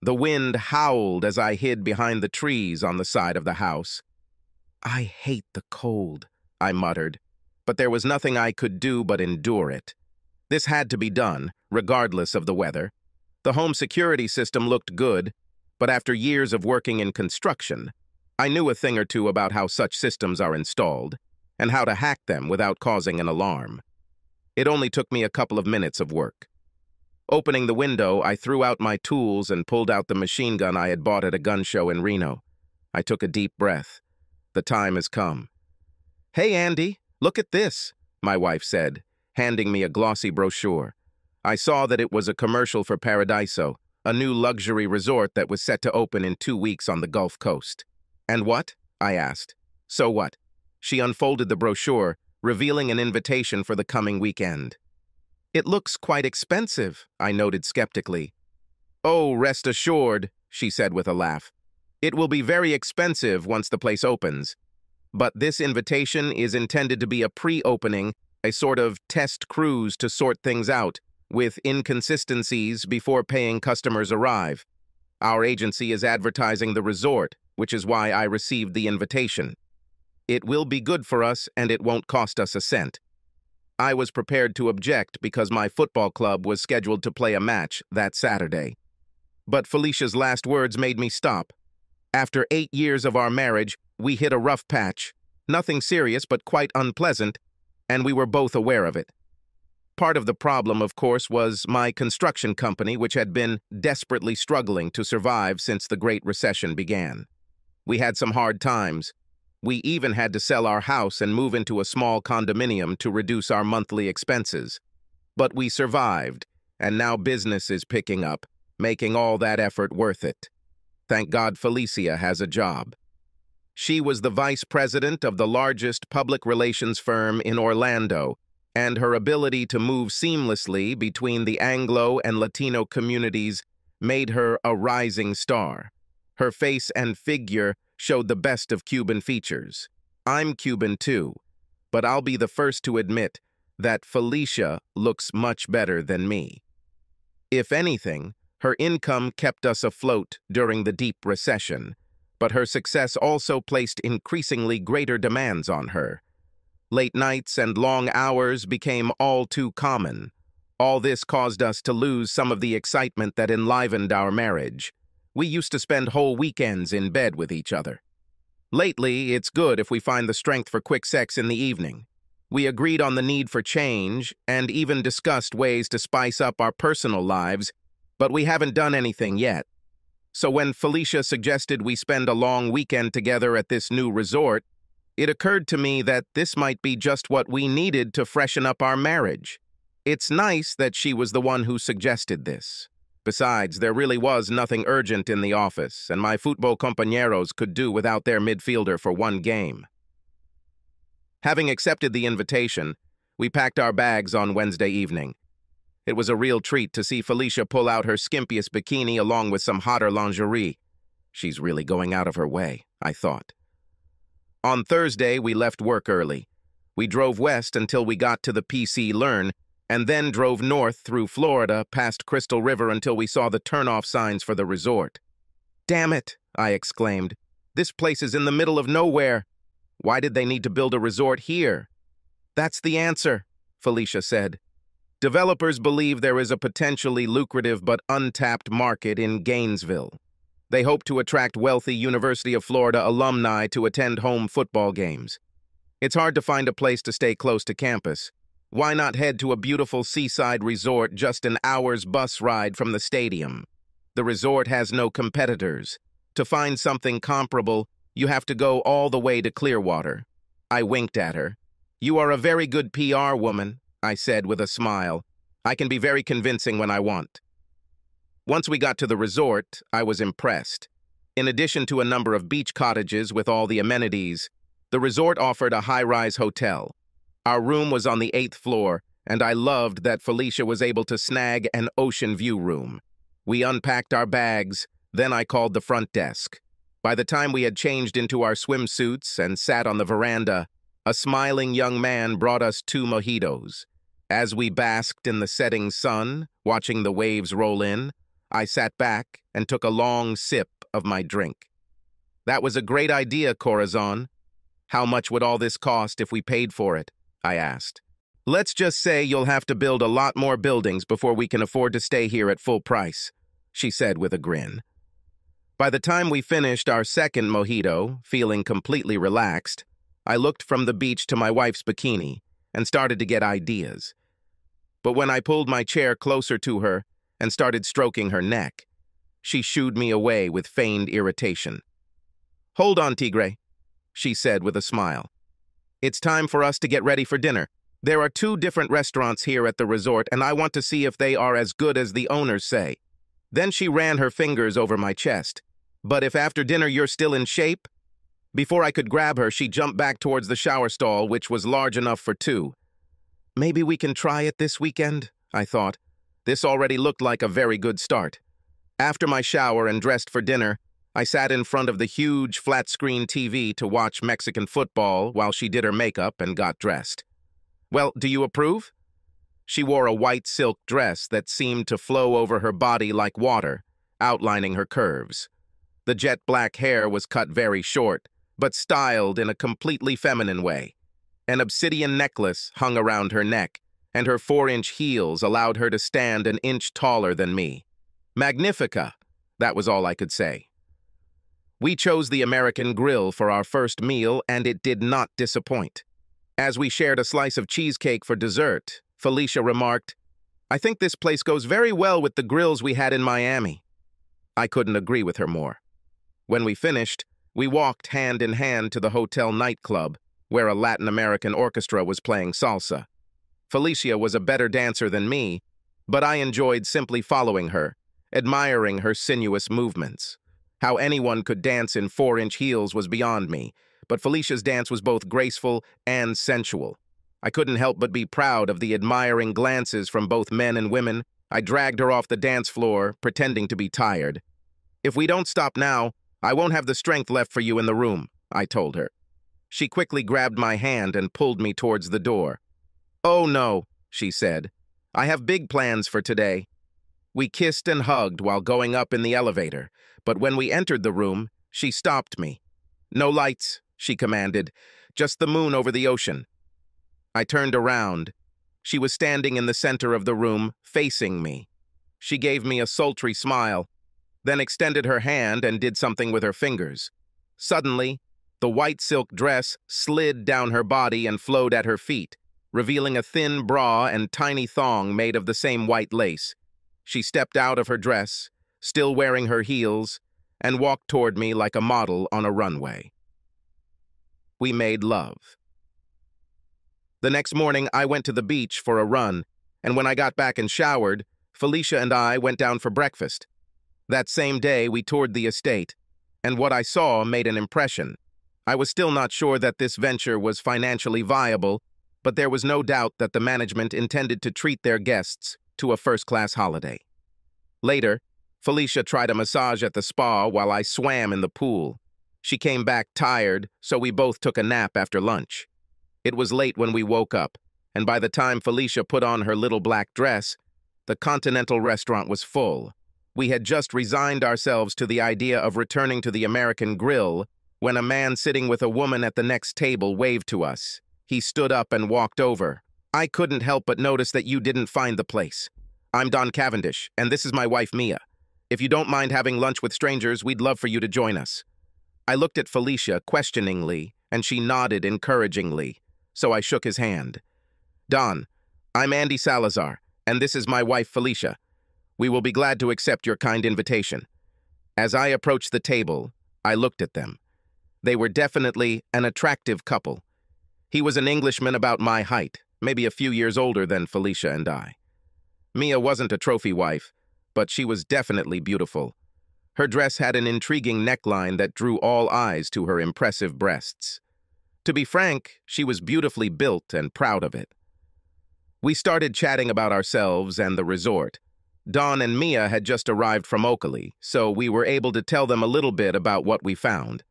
The wind howled as I hid behind the trees on the side of the house. "I hate the cold," I muttered, but there was nothing I could do but endure it. This had to be done, regardless of the weather. The home security system looked good, but after years of working in construction, I knew a thing or two about how such systems are installed and how to hack them without causing an alarm. It only took me a couple of minutes of work. Opening the window, I threw out my tools and pulled out the machine gun I had bought at a gun show in Reno. I took a deep breath. The time has come. "Hey, Andy, look at this," my wife said, handing me a glossy brochure. I saw that it was a commercial for Paradiso, a new luxury resort that was set to open in 2 weeks on the Gulf Coast. "And what?" I asked. "So what?" She unfolded the brochure, revealing an invitation for the coming weekend. "It looks quite expensive," I noted skeptically. "Oh, rest assured," she said with a laugh. "It will be very expensive once the place opens. But this invitation is intended to be a pre-opening, a sort of test cruise to sort things out, with inconsistencies before paying customers arrive. Our agency is advertising the resort, which is why I received the invitation. It will be good for us, and it won't cost us a cent." I was prepared to object because my football club was scheduled to play a match that Saturday. But Felicia's last words made me stop. After 8 years of our marriage, we hit a rough patch, nothing serious but quite unpleasant, and we were both aware of it. Part of the problem, of course, was my construction company, which had been desperately struggling to survive since the Great Recession began. We had some hard times. We even had to sell our house and move into a small condominium to reduce our monthly expenses. But we survived, and now business is picking up, making all that effort worth it. Thank God Felicia has a job. She was the vice president of the largest public relations firm in Orlando, and her ability to move seamlessly between the Anglo and Latino communities made her a rising star. Her face and figure showed the best of Cuban features. I'm Cuban too, but I'll be the first to admit that Felicia looks much better than me. If anything, her income kept us afloat during the deep recession, but her success also placed increasingly greater demands on her. Late nights and long hours became all too common. All this caused us to lose some of the excitement that enlivened our marriage. We used to spend whole weekends in bed with each other. Lately, it's good if we find the strength for quick sex in the evening. We agreed on the need for change and even discussed ways to spice up our personal lives, but we haven't done anything yet. So when Felicia suggested we spend a long weekend together at this new resort, it occurred to me that this might be just what we needed to freshen up our marriage. It's nice that she was the one who suggested this. Besides, there really was nothing urgent in the office, and my football compañeros could do without their midfielder for one game. Having accepted the invitation, we packed our bags on Wednesday evening. It was a real treat to see Felicia pull out her skimpiest bikini along with some hotter lingerie. She's really going out of her way, I thought. On Thursday, we left work early. We drove west until we got to the PC Learn, and then drove north through Florida past Crystal River until we saw the turnoff signs for the resort. "Damn it," I exclaimed. "This place is in the middle of nowhere. Why did they need to build a resort here?" "That's the answer," Felicia said. "Developers believe there is a potentially lucrative but untapped market in Gainesville. They hope to attract wealthy University of Florida alumni to attend home football games. It's hard to find a place to stay close to campus. Why not head to a beautiful seaside resort just an hour's bus ride from the stadium? The resort has no competitors. To find something comparable, you have to go all the way to Clearwater." I winked at her. "You are a very good PR woman," I said with a smile. "I can be very convincing when I want." Once we got to the resort, I was impressed. In addition to a number of beach cottages with all the amenities, the resort offered a high-rise hotel. Our room was on the 8th floor, and I loved that Felicia was able to snag an ocean view room. We unpacked our bags, then I called the front desk. By the time we had changed into our swimsuits and sat on the veranda, a smiling young man brought us 2 mojitos. As we basked in the setting sun, watching the waves roll in, I sat back and took a long sip of my drink. That was a great idea, Corazon. How much would all this cost if we paid for it? I asked. Let's just say you'll have to build a lot more buildings before we can afford to stay here at full price, she said with a grin. By the time we finished our second mojito, feeling completely relaxed, I looked from the beach to my wife's bikini and started to get ideas. But when I pulled my chair closer to her and started stroking her neck, she shooed me away with feigned irritation. Hold on, Tigre, she said with a smile. It's time for us to get ready for dinner. There are two different restaurants here at the resort, and I want to see if they are as good as the owners say. Then she ran her fingers over my chest. But if after dinner you're still in shape? Before I could grab her, she jumped back towards the shower stall, which was large enough for two. Maybe we can try it this weekend, I thought. This already looked like a very good start. After my shower and dressed for dinner, I sat in front of the huge flat-screen TV to watch Mexican football while she did her makeup and got dressed. Well, do you approve? She wore a white silk dress that seemed to flow over her body like water, outlining her curves. The jet black hair was cut very short, but styled in a completely feminine way. An obsidian necklace hung around her neck, and her 4-inch heels allowed her to stand an inch taller than me. Magnifica, that was all I could say. We chose the American Grill for our first meal, and it did not disappoint. As we shared a slice of cheesecake for dessert, Felicia remarked, "I think this place goes very well with the grills we had in Miami." I couldn't agree with her more. When we finished, we walked hand in hand to the hotel nightclub, where a Latin American orchestra was playing salsa. Felicia was a better dancer than me, but I enjoyed simply following her, admiring her sinuous movements. How anyone could dance in 4-inch heels was beyond me, but Felicia's dance was both graceful and sensual. I couldn't help but be proud of the admiring glances from both men and women. I dragged her off the dance floor, pretending to be tired. "If we don't stop now, I won't have the strength left for you in the room," I told her. She quickly grabbed my hand and pulled me towards the door. "Oh no," she said. "I have big plans for today." We kissed and hugged while going up in the elevator, but when we entered the room, she stopped me. "No lights," she commanded, "just the moon over the ocean." I turned around. She was standing in the center of the room, facing me. She gave me a sultry smile, then extended her hand and did something with her fingers. Suddenly, the white silk dress slid down her body and flowed at her feet, revealing a thin bra and tiny thong made of the same white lace. She stepped out of her dress, still wearing her heels, and walked toward me like a model on a runway. We made love. The next morning, I went to the beach for a run, and when I got back and showered, Felicia and I went down for breakfast. That same day, we toured the estate, and what I saw made an impression. I was still not sure that this venture was financially viable, but there was no doubt that the management intended to treat their guests to a first-class holiday. Later, Felicia tried a massage at the spa while I swam in the pool. She came back tired, so we both took a nap after lunch. It was late when we woke up, and by the time Felicia put on her little black dress, the continental restaurant was full. We had just resigned ourselves to the idea of returning to the American Grill when a man sitting with a woman at the next table waved to us. He stood up and walked over. "I couldn't help but notice that you didn't find the place. I'm Don Cavendish, and this is my wife Mia. If you don't mind having lunch with strangers, we'd love for you to join us." I looked at Felicia questioningly, and she nodded encouragingly, so I shook his hand. "Don, I'm Andy Salazar, and this is my wife Felicia. We will be glad to accept your kind invitation." As I approached the table, I looked at them. They were definitely an attractive couple. He was an Englishman about my height, maybe a few years older than Felicia and I. Mia wasn't a trophy wife, but she was definitely beautiful. Her dress had an intriguing neckline that drew all eyes to her impressive breasts. To be frank, she was beautifully built and proud of it. We started chatting about ourselves and the resort. Don and Mia had just arrived from Oakley, so we were able to tell them a little bit about what we found.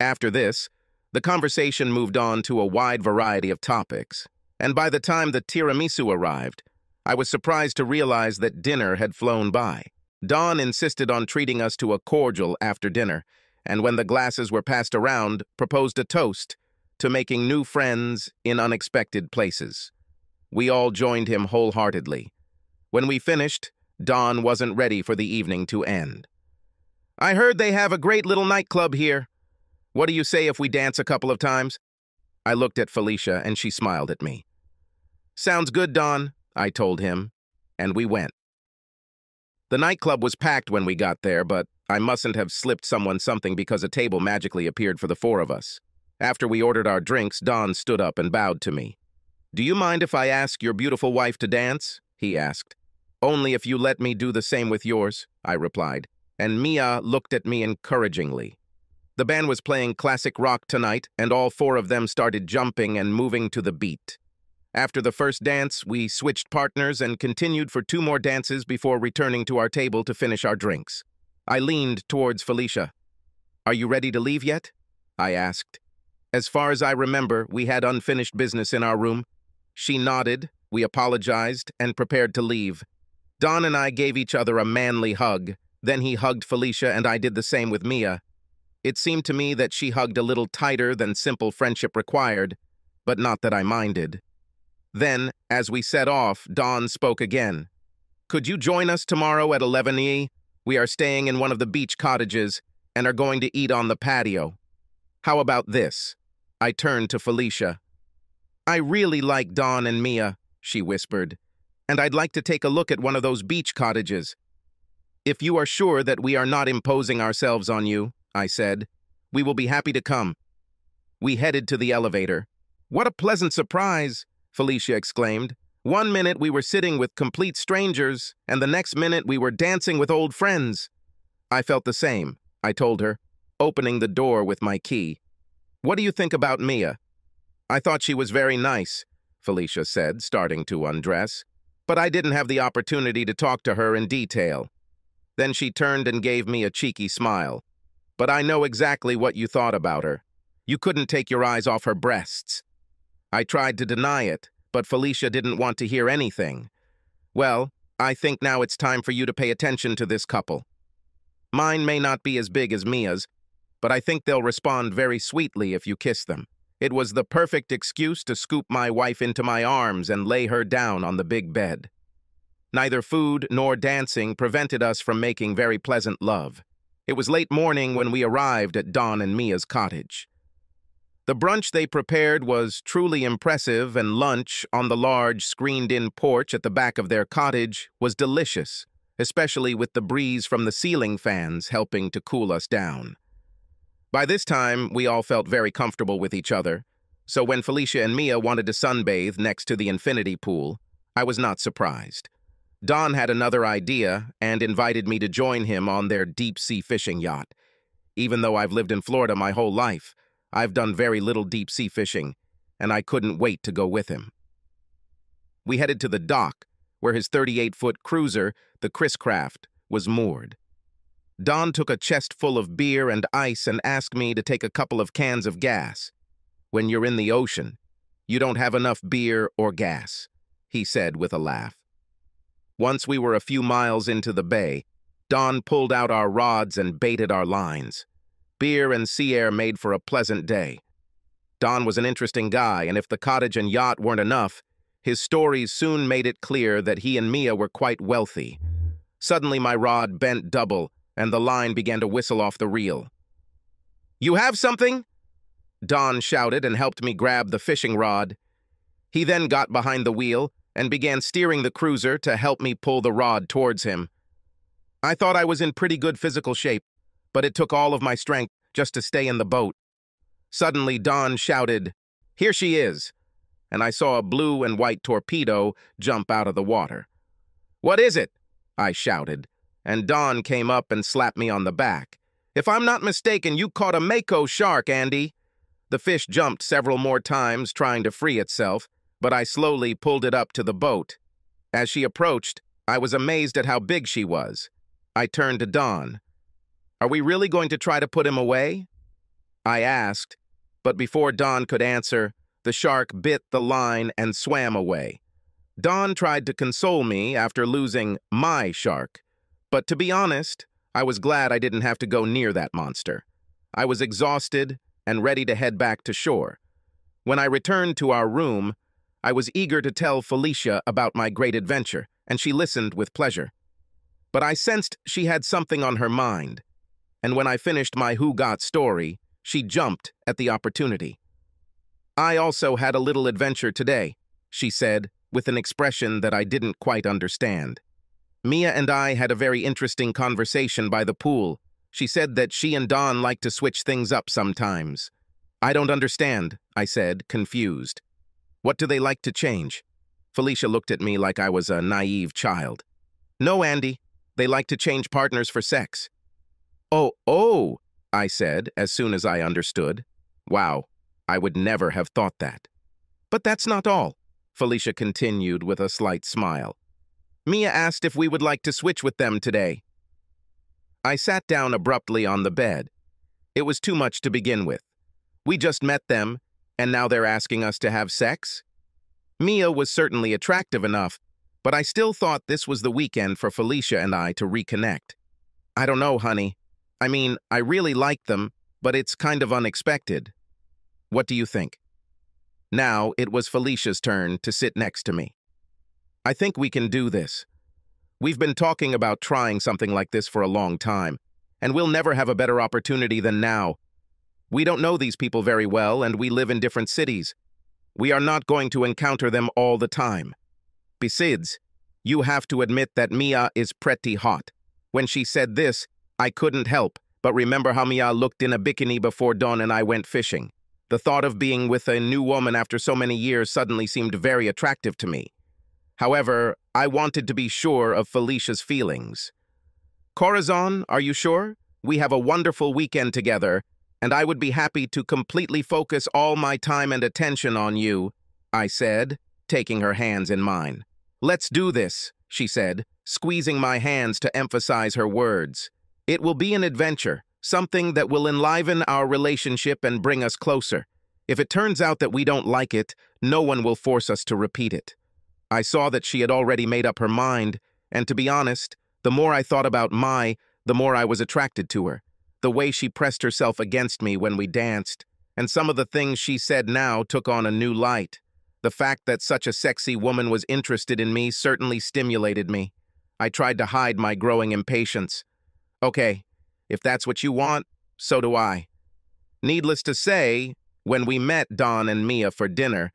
After this, the conversation moved on to a wide variety of topics. And by the time the tiramisu arrived, I was surprised to realize that dinner had flown by. Don insisted on treating us to a cordial after dinner, and when the glasses were passed around, proposed a toast to making new friends in unexpected places. We all joined him wholeheartedly. When we finished, Don wasn't ready for the evening to end. "I heard they have a great little nightclub here. What do you say if we dance a couple of times?" I looked at Felicia, and she smiled at me. "Sounds good, Don," I told him, and we went. The nightclub was packed when we got there, but I mustn't have slipped someone something because a table magically appeared for the four of us. After we ordered our drinks, Don stood up and bowed to me. "Do you mind if I ask your beautiful wife to dance?" he asked. "Only if you let me do the same with yours," I replied, and Mia looked at me encouragingly. The band was playing classic rock tonight, and all four of them started jumping and moving to the beat. After the first dance, we switched partners and continued for two more dances before returning to our table to finish our drinks. I leaned towards Felicia. "Are you ready to leave yet?" I asked. As far as I remember, we had unfinished business in our room. She nodded, we apologized, and prepared to leave. Don and I gave each other a manly hug. Then he hugged Felicia, and I did the same with Mia. It seemed to me that she hugged a little tighter than simple friendship required, but not that I minded. Then, as we set off, Don spoke again. "Could you join us tomorrow at 11 a.m? We are staying in one of the beach cottages and are going to eat on the patio. How about this?" I turned to Felicia. "I really like Don and Mia," she whispered, "and I'd like to take a look at one of those beach cottages." "If you are sure that we are not imposing ourselves on you," I said, "we will be happy to come." We headed to the elevator. "What a pleasant surprise!" Felicia exclaimed. "One minute we were sitting with complete strangers, and the next minute we were dancing with old friends." "I felt the same," I told her, opening the door with my key. "What do you think about Mia?" "I thought she was very nice," Felicia said, starting to undress, "but I didn't have the opportunity to talk to her in detail." Then she turned and gave me a cheeky smile. "But I know exactly what you thought about her. You couldn't take your eyes off her breasts." I tried to deny it, but Felicia didn't want to hear anything. "Well, I think now it's time for you to pay attention to this couple. Mine may not be as big as Mia's, but I think they'll respond very sweetly if you kiss them." It was the perfect excuse to scoop my wife into my arms and lay her down on the big bed. Neither food nor dancing prevented us from making very pleasant love. It was late morning when we arrived at Don and Mia's cottage. The brunch they prepared was truly impressive, and lunch on the large, screened-in porch at the back of their cottage was delicious, especially with the breeze from the ceiling fans helping to cool us down. By this time, we all felt very comfortable with each other, so when Felicia and Mia wanted to sunbathe next to the infinity pool, I was not surprised. Don had another idea and invited me to join him on their deep-sea fishing yacht. Even though I've lived in Florida my whole life, I've done very little deep-sea fishing, and I couldn't wait to go with him. We headed to the dock, where his 38-foot cruiser, the Chris Craft, was moored. Don took a chest full of beer and ice and asked me to take a couple of cans of gas. "When you're in the ocean, you don't have enough beer or gas," he said with a laugh. Once we were a few miles into the bay, Don pulled out our rods and baited our lines. Beer and sea air made for a pleasant day. Don was an interesting guy, and if the cottage and yacht weren't enough, his stories soon made it clear that he and Mia were quite wealthy. Suddenly my rod bent double, and the line began to whistle off the reel. "You have something?" Don shouted and helped me grab the fishing rod. He then got behind the wheel and began steering the cruiser to help me pull the rod towards him. I thought I was in pretty good physical shape, but it took all of my strength just to stay in the boat. Suddenly, Don shouted, "Here she is!" and I saw a blue and white torpedo jump out of the water. "What is it?" I shouted, and Don came up and slapped me on the back. "If I'm not mistaken, you caught a mako shark, Andy." The fish jumped several more times, trying to free itself, but I slowly pulled it up to the boat. As she approached, I was amazed at how big she was. I turned to Don. "Are we really going to try to put him away?" I asked, but before Don could answer, the shark bit the line and swam away. Don tried to console me after losing my shark, But to be honest, I was glad I didn't have to go near that monster. I was exhausted and ready to head back to shore. When I returned to our room, I was eager to tell Felicia about my great adventure, and she listened with pleasure. But I sensed she had something on her mind, and when I finished my Who Got story, she jumped at the opportunity. "I also had a little adventure today," she said, with an expression that I didn't quite understand. "Mia and I had a very interesting conversation by the pool. She said that she and Don like to switch things up sometimes." "I don't understand," I said, confused. "What do they like to change?" Felicia looked at me like I was a naive child. "No, Andy, they like to change partners for sex." Oh, I said, as soon as I understood. Wow, I would never have thought that. "But that's not all," Felicia continued with a slight smile. "Mia asked if we would like to switch with them today." I sat down abruptly on the bed. It was too much to begin with. We just met them, and now they're asking us to have sex? Mia was certainly attractive enough, but I still thought this was the weekend for Felicia and I to reconnect. "I don't know, honey. I mean, I really like them, but it's kind of unexpected. What do you think?" Now it was Felicia's turn to sit next to me. "I think we can do this. We've been talking about trying something like this for a long time, and we'll never have a better opportunity than now. We don't know these people very well, and we live in different cities. We are not going to encounter them all the time. Besides, you have to admit that Mia is pretty hot. When she said this, I couldn't help but remember how Mia looked in a bikini before Don and I went fishing. The thought of being with a new woman after so many years suddenly seemed very attractive to me. However, I wanted to be sure of Felicia's feelings. Corazon, are you sure? We have a wonderful weekend together, and I would be happy to completely focus all my time and attention on you," I said, taking her hands in mine. "Let's do this," she said, squeezing my hands to emphasize her words. "It will be an adventure, something that will enliven our relationship and bring us closer. If it turns out that we don't like it, no one will force us to repeat it." I saw that she had already made up her mind, and to be honest, the more I thought about Mai, the more I was attracted to her. The way she pressed herself against me when we danced, and some of the things she said now took on a new light. The fact that such a sexy woman was interested in me certainly stimulated me. I tried to hide my growing impatience. "Okay, if that's what you want, so do I." Needless to say, when we met Don and Mia for dinner,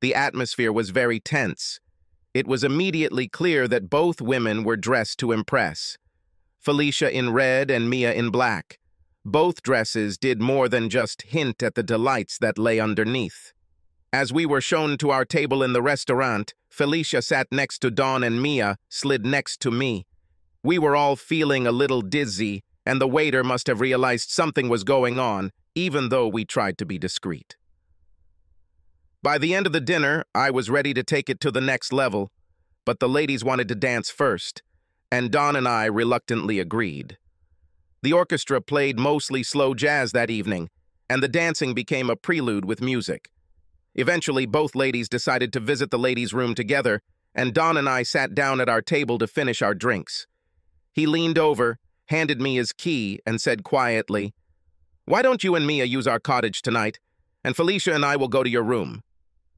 the atmosphere was very tense. It was immediately clear that both women were dressed to impress. Felicia in red and Mia in black. Both dresses did more than just hint at the delights that lay underneath. As we were shown to our table in the restaurant, Felicia sat next to Don and Mia slid next to me. We were all feeling a little dizzy, and the waiter must have realized something was going on, even though we tried to be discreet. By the end of the dinner, I was ready to take it to the next level, but the ladies wanted to dance first, and Don and I reluctantly agreed. The orchestra played mostly slow jazz that evening, and the dancing became a prelude with music. Eventually, both ladies decided to visit the ladies' room together, and Don and I sat down at our table to finish our drinks. He leaned over, handed me his key, and said quietly, "Why don't you and Mia use our cottage tonight, and Felicia and I will go to your room.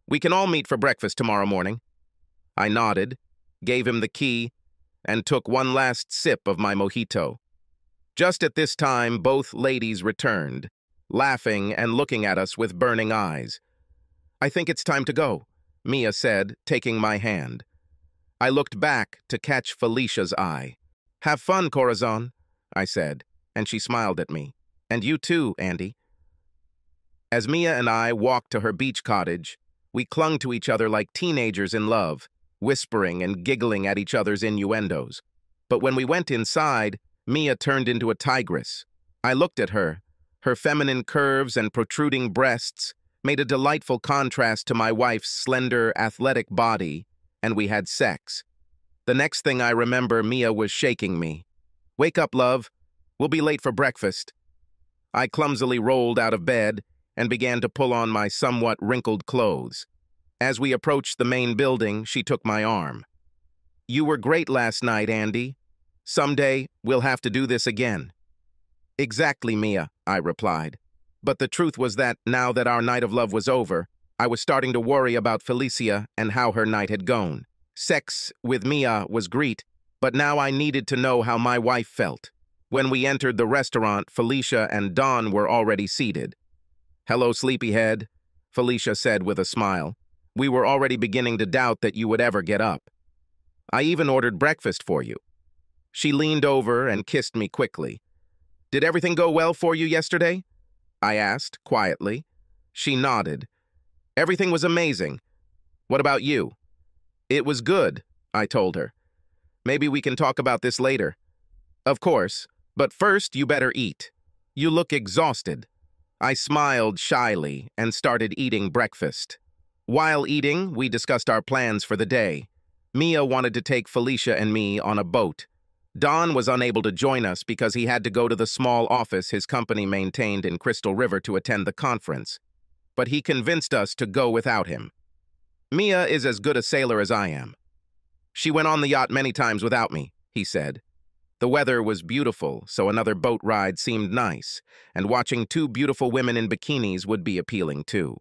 We can all meet for breakfast tomorrow morning." I nodded, gave him the key, and took one last sip of my mojito. Just at this time, both ladies returned, laughing and looking at us with burning eyes. "I think it's time to go," Mia said, taking my hand. I looked back to catch Felicia's eye. "Have fun, Corazon," I said, and she smiled at me. "And you too, Andy." As Mia and I walked to her beach cottage, we clung to each other like teenagers in love, whispering and giggling at each other's innuendos. But when we went inside, Mia turned into a tigress. I looked at her. Her feminine curves and protruding breasts made a delightful contrast to my wife's slender, athletic body, and we had sex. The next thing I remember, Mia was shaking me. "Wake up, love. We'll be late for breakfast." I clumsily rolled out of bed and began to pull on my somewhat wrinkled clothes. As we approached the main building, she took my arm. "You were great last night, Andy," Someday, we'll have to do this again. Exactly, Mia, I replied. But the truth was that, now that our night of love was over, I was starting to worry about Felicia and how her night had gone. Sex with Mia was great, but now I needed to know how my wife felt. When we entered the restaurant, Felicia and Don were already seated. "Hello, sleepyhead," Felicia said with a smile. "We were already beginning to doubt that you would ever get up. I even ordered breakfast for you." She leaned over and kissed me quickly. "Did everything go well for you yesterday?" I asked, quietly. She nodded. "Everything was amazing. What about you?" "It was good," I told her. "Maybe we can talk about this later." "Of course, but first you better eat. You look exhausted." I smiled shyly and started eating breakfast. While eating, we discussed our plans for the day. Mia wanted to take Felicia and me on a boat. Don was unable to join us because he had to go to the small office his company maintained in Crystal River to attend the conference, but he convinced us to go without him. Mia is as good a sailor as I am. "She went on the yacht many times without me," he said. The weather was beautiful, so another boat ride seemed nice, and watching two beautiful women in bikinis would be appealing too.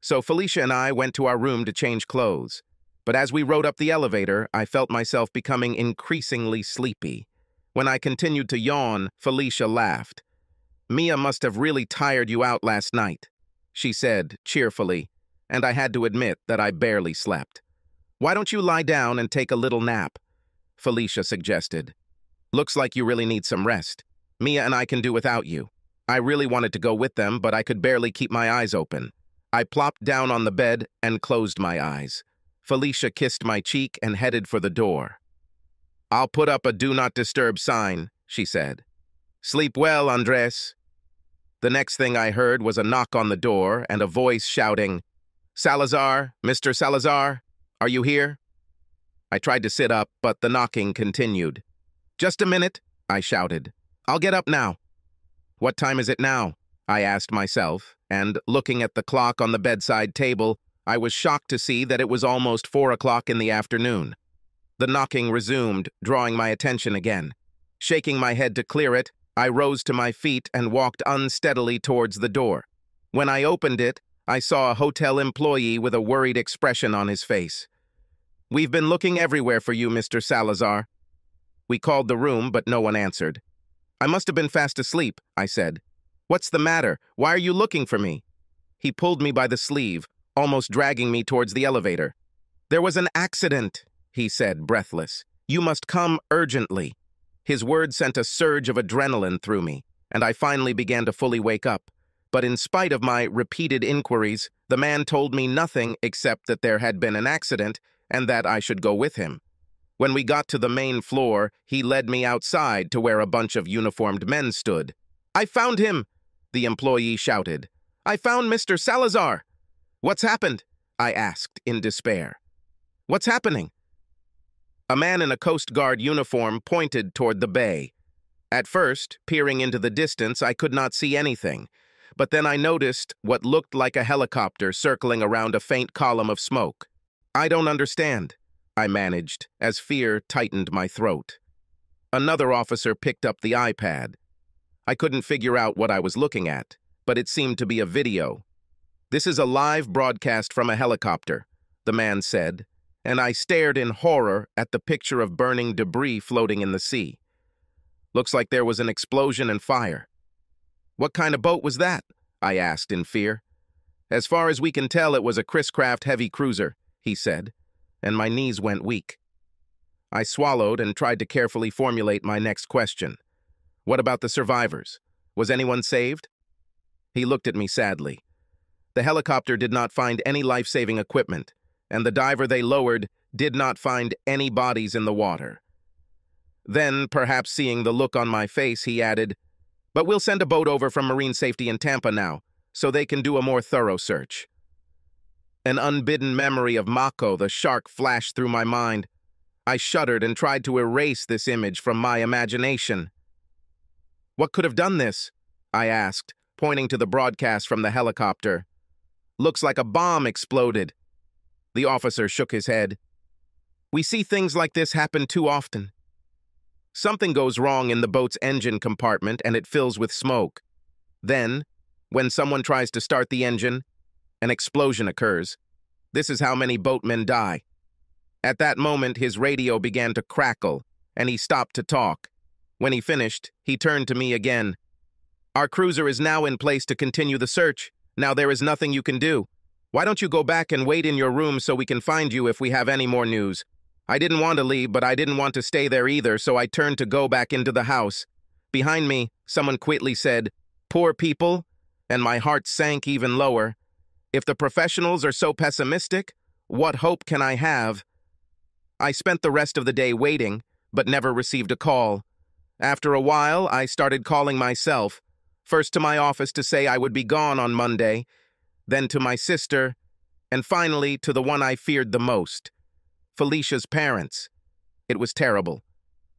So Felicia and I went to our room to change clothes, but as we rode up the elevator, I felt myself becoming increasingly sleepy. When I continued to yawn, Felicia laughed. "Mia must have really tired you out last night," she said cheerfully, and I had to admit that I barely slept. "Why don't you lie down and take a little nap?" Felicia suggested. "Looks like you really need some rest. Mia and I can do without you." I really wanted to go with them, but I could barely keep my eyes open. I plopped down on the bed and closed my eyes. Felicia kissed my cheek and headed for the door. "I'll put up a do not disturb sign," she said. "Sleep well, Andres." The next thing I heard was a knock on the door and a voice shouting, "Salazar, Mr. Salazar, are you here?" I tried to sit up, but the knocking continued. "Just a minute," I shouted. "I'll get up now." "What time is it now?" I asked myself, and looking at the clock on the bedside table, I was shocked to see that it was almost 4 o'clock in the afternoon. The knocking resumed, drawing my attention again. Shaking my head to clear it, I rose to my feet and walked unsteadily towards the door. When I opened it, I saw a hotel employee with a worried expression on his face. "We've been looking everywhere for you, Mr. Salazar." We called the room, but no one answered. "I must have been fast asleep," I said. "What's the matter? Why are you looking for me?" He pulled me by the sleeve, almost dragging me towards the elevator. "There was an accident," he said, breathless. "You must come urgently." His words sent a surge of adrenaline through me, and I finally began to fully wake up. But in spite of my repeated inquiries, the man told me nothing except that there had been an accident and that I should go with him. When we got to the main floor, he led me outside to where a bunch of uniformed men stood. "I found him!" the employee shouted. "I found Mr. Salazar!" "What's happened?" I asked in despair. "What's happening?" A man in a Coast Guard uniform pointed toward the bay. At first, peering into the distance, I could not see anything, but then I noticed what looked like a helicopter circling around a faint column of smoke. "I don't understand," I managed, as fear tightened my throat. Another officer picked up the iPad. I couldn't figure out what I was looking at, but it seemed to be a video. "This is a live broadcast from a helicopter," the man said, and I stared in horror at the picture of burning debris floating in the sea. "Looks like there was an explosion and fire." "What kind of boat was that?" I asked in fear. "As far as we can tell, it was a Chris Craft heavy cruiser," he said, and my knees went weak. I swallowed and tried to carefully formulate my next question. "What about the survivors? Was anyone saved?" He looked at me sadly. "The helicopter did not find any life-saving equipment, and the diver they lowered did not find any bodies in the water." Then, perhaps seeing the look on my face, he added, "But we'll send a boat over from Marine Safety in Tampa now, so they can do a more thorough search." An unbidden memory of Mako the shark flashed through my mind. I shuddered and tried to erase this image from my imagination. "What could have done this?" I asked, pointing to the broadcast from the helicopter. "Looks like a bomb exploded." The officer shook his head. "We see things like this happen too often." Something goes wrong in the boat's engine compartment and it fills with smoke. Then, when someone tries to start the engine, an explosion occurs. This is how many boatmen die. At that moment, his radio began to crackle, and he stopped to talk. When he finished, he turned to me again. Our cruiser is now in place to continue the search. Now there is nothing you can do. Why don't you go back and wait in your room so we can find you if we have any more news? I didn't want to leave, but I didn't want to stay there either, so I turned to go back into the house. Behind me, someone quietly said, "Poor people," and my heart sank even lower. If the professionals are so pessimistic, what hope can I have? I spent the rest of the day waiting, but never received a call. After a while, I started calling myself, first to my office to say I would be gone on Monday, then to my sister, and finally to the one I feared the most, Felicia's parents. It was terrible.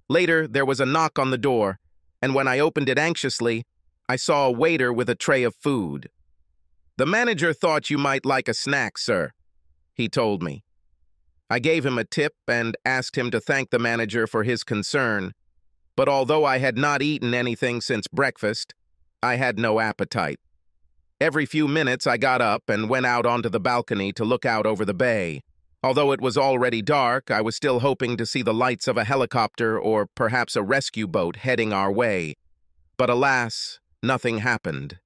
Later, there was a knock on the door, and when I opened it anxiously, I saw a waiter with a tray of food. "The manager thought you might like a snack, sir," he told me. I gave him a tip and asked him to thank the manager for his concern, but although I had not eaten anything since breakfast, I had no appetite. Every few minutes I got up and went out onto the balcony to look out over the bay. Although it was already dark, I was still hoping to see the lights of a helicopter or perhaps a rescue boat heading our way. But alas, nothing happened.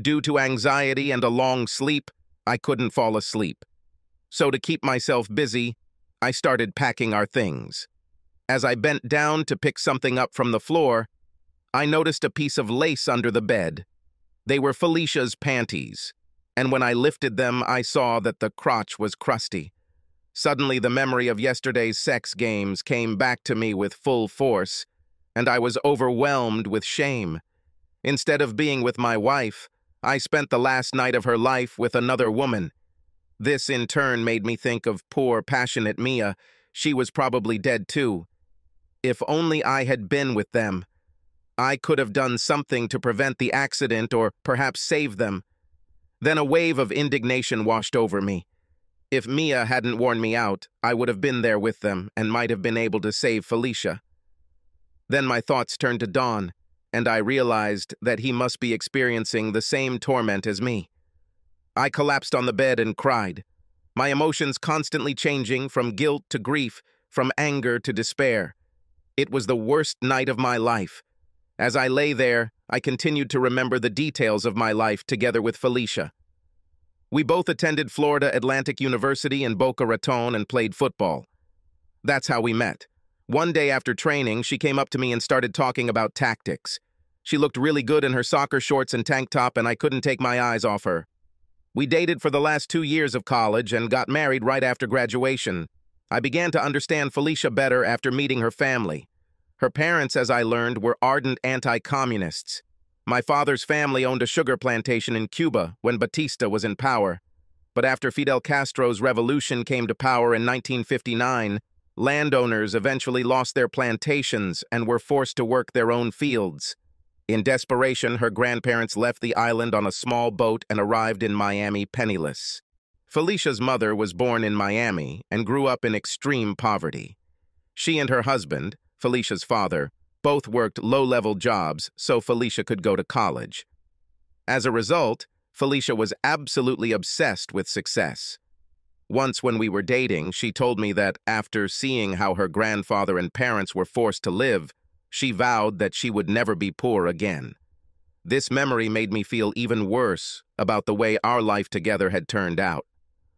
Due to anxiety and a long sleep, I couldn't fall asleep. So to keep myself busy, I started packing our things. As I bent down to pick something up from the floor, I noticed a piece of lace under the bed. They were Felicia's panties, and when I lifted them, I saw that the crotch was crusty. Suddenly, the memory of yesterday's sex games came back to me with full force, and I was overwhelmed with shame. Instead of being with my wife, I spent the last night of her life with another woman. This, in turn, made me think of poor, passionate Mia. She was probably dead, too. If only I had been with them. I could have done something to prevent the accident or perhaps save them. Then a wave of indignation washed over me. If Mia hadn't worn me out, I would have been there with them and might have been able to save Felicia. Then my thoughts turned to Don, and I realized that he must be experiencing the same torment as me. I collapsed on the bed and cried, my emotions constantly changing from guilt to grief, from anger to despair. It was the worst night of my life. As I lay there, I continued to remember the details of my life together with Felicia. We both attended Florida Atlantic University in Boca Raton and played football. That's how we met. One day after training, she came up to me and started talking about tactics. She looked really good in her soccer shorts and tank top, and I couldn't take my eyes off her. We dated for the last 2 years of college and got married right after graduation. I began to understand Felicia better after meeting her family. Her parents, as I learned, were ardent anti-communists. My father's family owned a sugar plantation in Cuba when Batista was in power. But after Fidel Castro's revolution came to power in 1959, landowners eventually lost their plantations and were forced to work their own fields. In desperation, her grandparents left the island on a small boat and arrived in Miami penniless. Felicia's mother was born in Miami and grew up in extreme poverty. She and her husband, Felicia's father, both worked low-level jobs so Felicia could go to college. As a result, Felicia was absolutely obsessed with success. Once when we were dating, she told me that after seeing how her grandfather and parents were forced to live, she vowed that she would never be poor again. This memory made me feel even worse about the way our life together had turned out.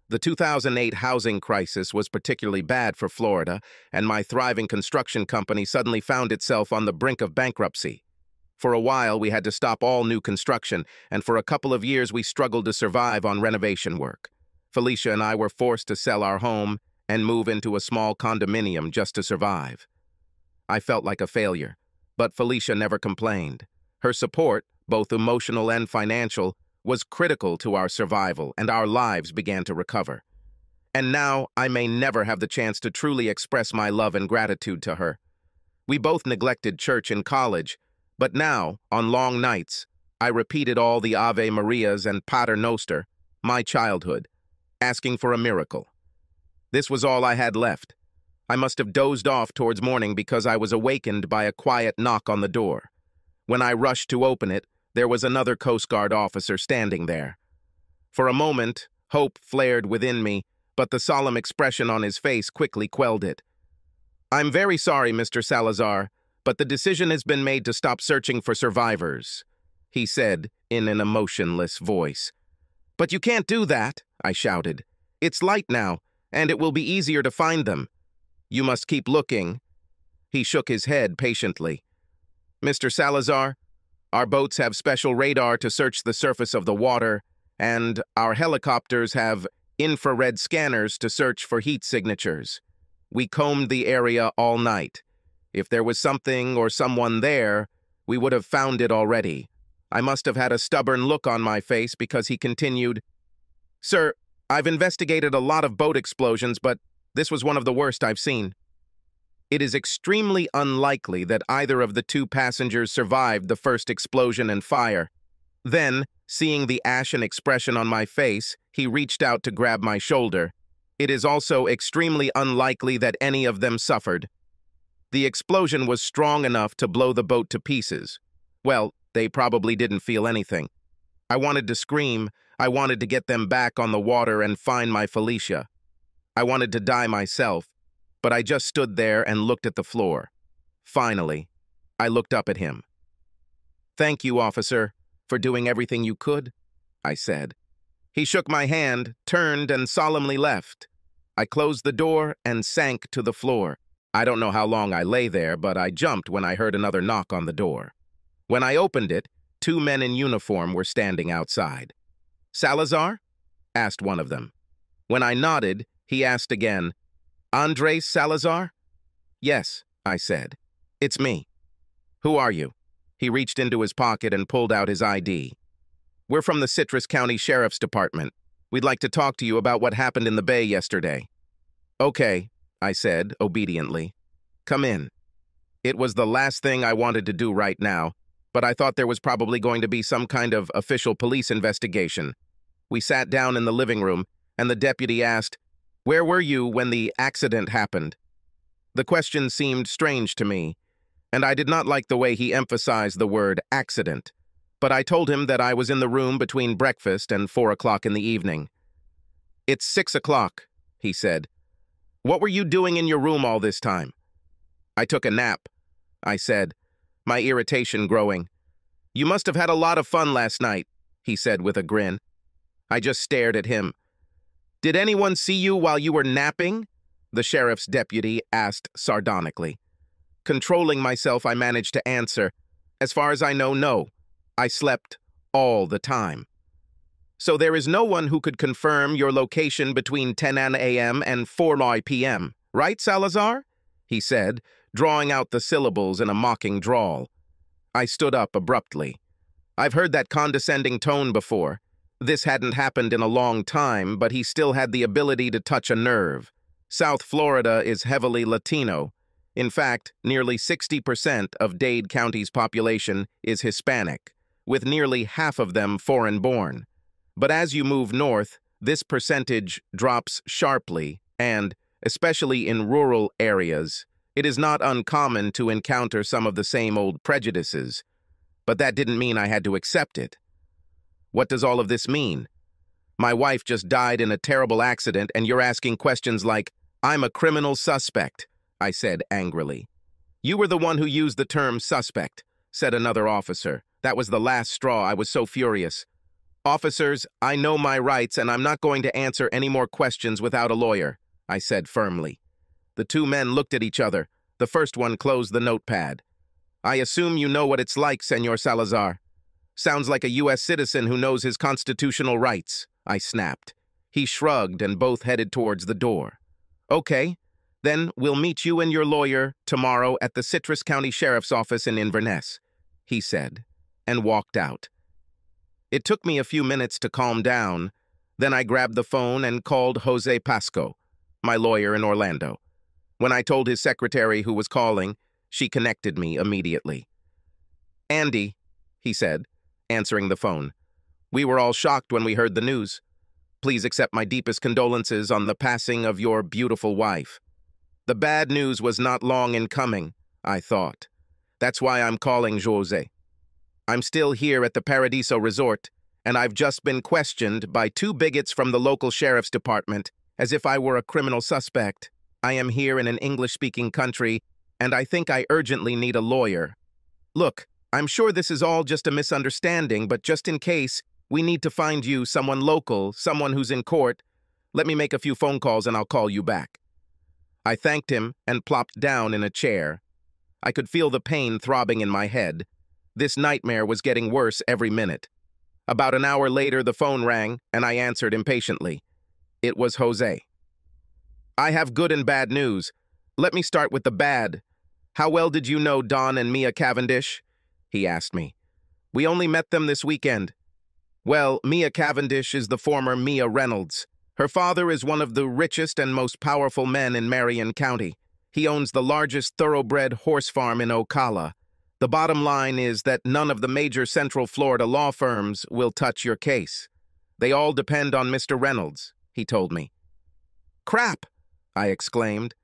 The 2008 housing crisis was particularly bad for Florida, and my thriving construction company suddenly found itself on the brink of bankruptcy. For a while, we had to stop all new construction, and for a couple of years, we struggled to survive on renovation work. Felicia and I were forced to sell our home and move into a small condominium just to survive. I felt like a failure, but Felicia never complained. Her support, both emotional and financial, was critical to our survival, and our lives began to recover. And now, I may never have the chance to truly express my love and gratitude to her. We both neglected church in college, but now, on long nights, I repeated all the Ave Marias and Pater Noster, my childhood, asking for a miracle. This was all I had left. I must have dozed off towards morning because I was awakened by a quiet knock on the door. When I rushed to open it, there was another Coast Guard officer standing there. For a moment, hope flared within me, but the solemn expression on his face quickly quelled it. "I'm very sorry, Mr. Salazar, but the decision has been made to stop searching for survivors," he said in an emotionless voice. "But you can't do that," I shouted. "It's light now, and it will be easier to find them. You must keep looking." He shook his head patiently. "Mr. Salazar, our boats have special radar to search the surface of the water, and our helicopters have infrared scanners to search for heat signatures. We combed the area all night. If there was something or someone there, we would have found it already." I must have had a stubborn look on my face because he continued, "Sir, I've investigated a lot of boat explosions, but this was one of the worst I've seen. It is extremely unlikely that either of the two passengers survived the first explosion and fire." Then, seeing the ashen expression on my face, he reached out to grab my shoulder. "It is also extremely unlikely that any of them suffered. The explosion was strong enough to blow the boat to pieces. Well, they probably didn't feel anything." I wanted to scream. I wanted to get them back on the water and find my Felicia. I wanted to die myself, but I just stood there and looked at the floor. Finally, I looked up at him. "Thank you, officer, for doing everything you could," I said. He shook my hand, turned, and solemnly left. I closed the door and sank to the floor. I don't know how long I lay there, but I jumped when I heard another knock on the door. When I opened it, two men in uniform were standing outside. "Salazar?" asked one of them. When I nodded, he asked again, "Andres Salazar?" "Yes," I said. "It's me." "Who are you?" He reached into his pocket and pulled out his ID. "We're from the Citrus County Sheriff's Department. We'd like to talk to you about what happened in the bay yesterday." "Okay," I said, obediently. "Come in." It was the last thing I wanted to do right now, but I thought there was probably going to be some kind of official police investigation. We sat down in the living room, and the deputy asked, "Where were you when the accident happened?" The question seemed strange to me, and I did not like the way he emphasized the word accident, but I told him that I was in the room between breakfast and 4 o'clock in the evening. "It's 6 o'clock, he said. "What were you doing in your room all this time?" "I took a nap," I said, my irritation growing. "You must have had a lot of fun last night," he said with a grin. I just stared at him. "Did anyone see you while you were napping?" the sheriff's deputy asked sardonically. Controlling myself, I managed to answer, "As far as I know, no. I slept all the time." "So there is no one who could confirm your location between 10 a.m. and 4 p.m., right, Salazar?" he said, drawing out the syllables in a mocking drawl. I stood up abruptly. I've heard that condescending tone before. This hadn't happened in a long time, but he still had the ability to touch a nerve. South Florida is heavily Latino. In fact, nearly 60% of Dade County's population is Hispanic, with nearly half of them foreign-born. But as you move north, this percentage drops sharply, and, especially in rural areas, it is not uncommon to encounter some of the same old prejudices, but that didn't mean I had to accept it. What does all of this mean? My wife just died in a terrible accident, and you're asking questions like, "I'm a criminal suspect," I said angrily. "You were the one who used the term suspect," said another officer. That was the last straw. I was so furious. "Officers, I know my rights, and I'm not going to answer any more questions without a lawyer," I said firmly. The two men looked at each other. The first one closed the notepad. "I assume you know what it's like, Senor Salazar. Sounds like a U.S. citizen who knows his constitutional rights," I snapped. He shrugged, and both headed towards the door. "Okay, then we'll meet you and your lawyer tomorrow at the Citrus County Sheriff's Office in Inverness," he said, and walked out. It took me a few minutes to calm down. Then I grabbed the phone and called Jose Pasco, my lawyer in Orlando. When I told his secretary who was calling, she connected me immediately. "Andy," he said, answering the phone. "We were all shocked when we heard the news. Please accept my deepest condolences on the passing of your beautiful wife." The bad news was not long in coming, I thought. That's why I'm calling Jose. I'm still here at the Paradiso Resort, and I've just been questioned by two bigots from the local sheriff's department, as if I were a criminal suspect. I am here in an English-speaking country, and I think I urgently need a lawyer. Look, I'm sure this is all just a misunderstanding, but just in case, we need to find you someone local, someone who's in court. Let me make a few phone calls and I'll call you back. I thanked him and plopped down in a chair. I could feel the pain throbbing in my head. This nightmare was getting worse every minute. About an hour later, the phone rang, and I answered impatiently. It was Jose. I have good and bad news. Let me start with the bad. How well did you know Don and Mia Cavendish? He asked me. We only met them this weekend. Well, Mia Cavendish is the former Mia Reynolds. Her father is one of the richest and most powerful men in Marion County. He owns the largest thoroughbred horse farm in Ocala. The bottom line is that none of the major Central Florida law firms will touch your case. They all depend on Mr. Reynolds, he told me. Crap, I exclaimed.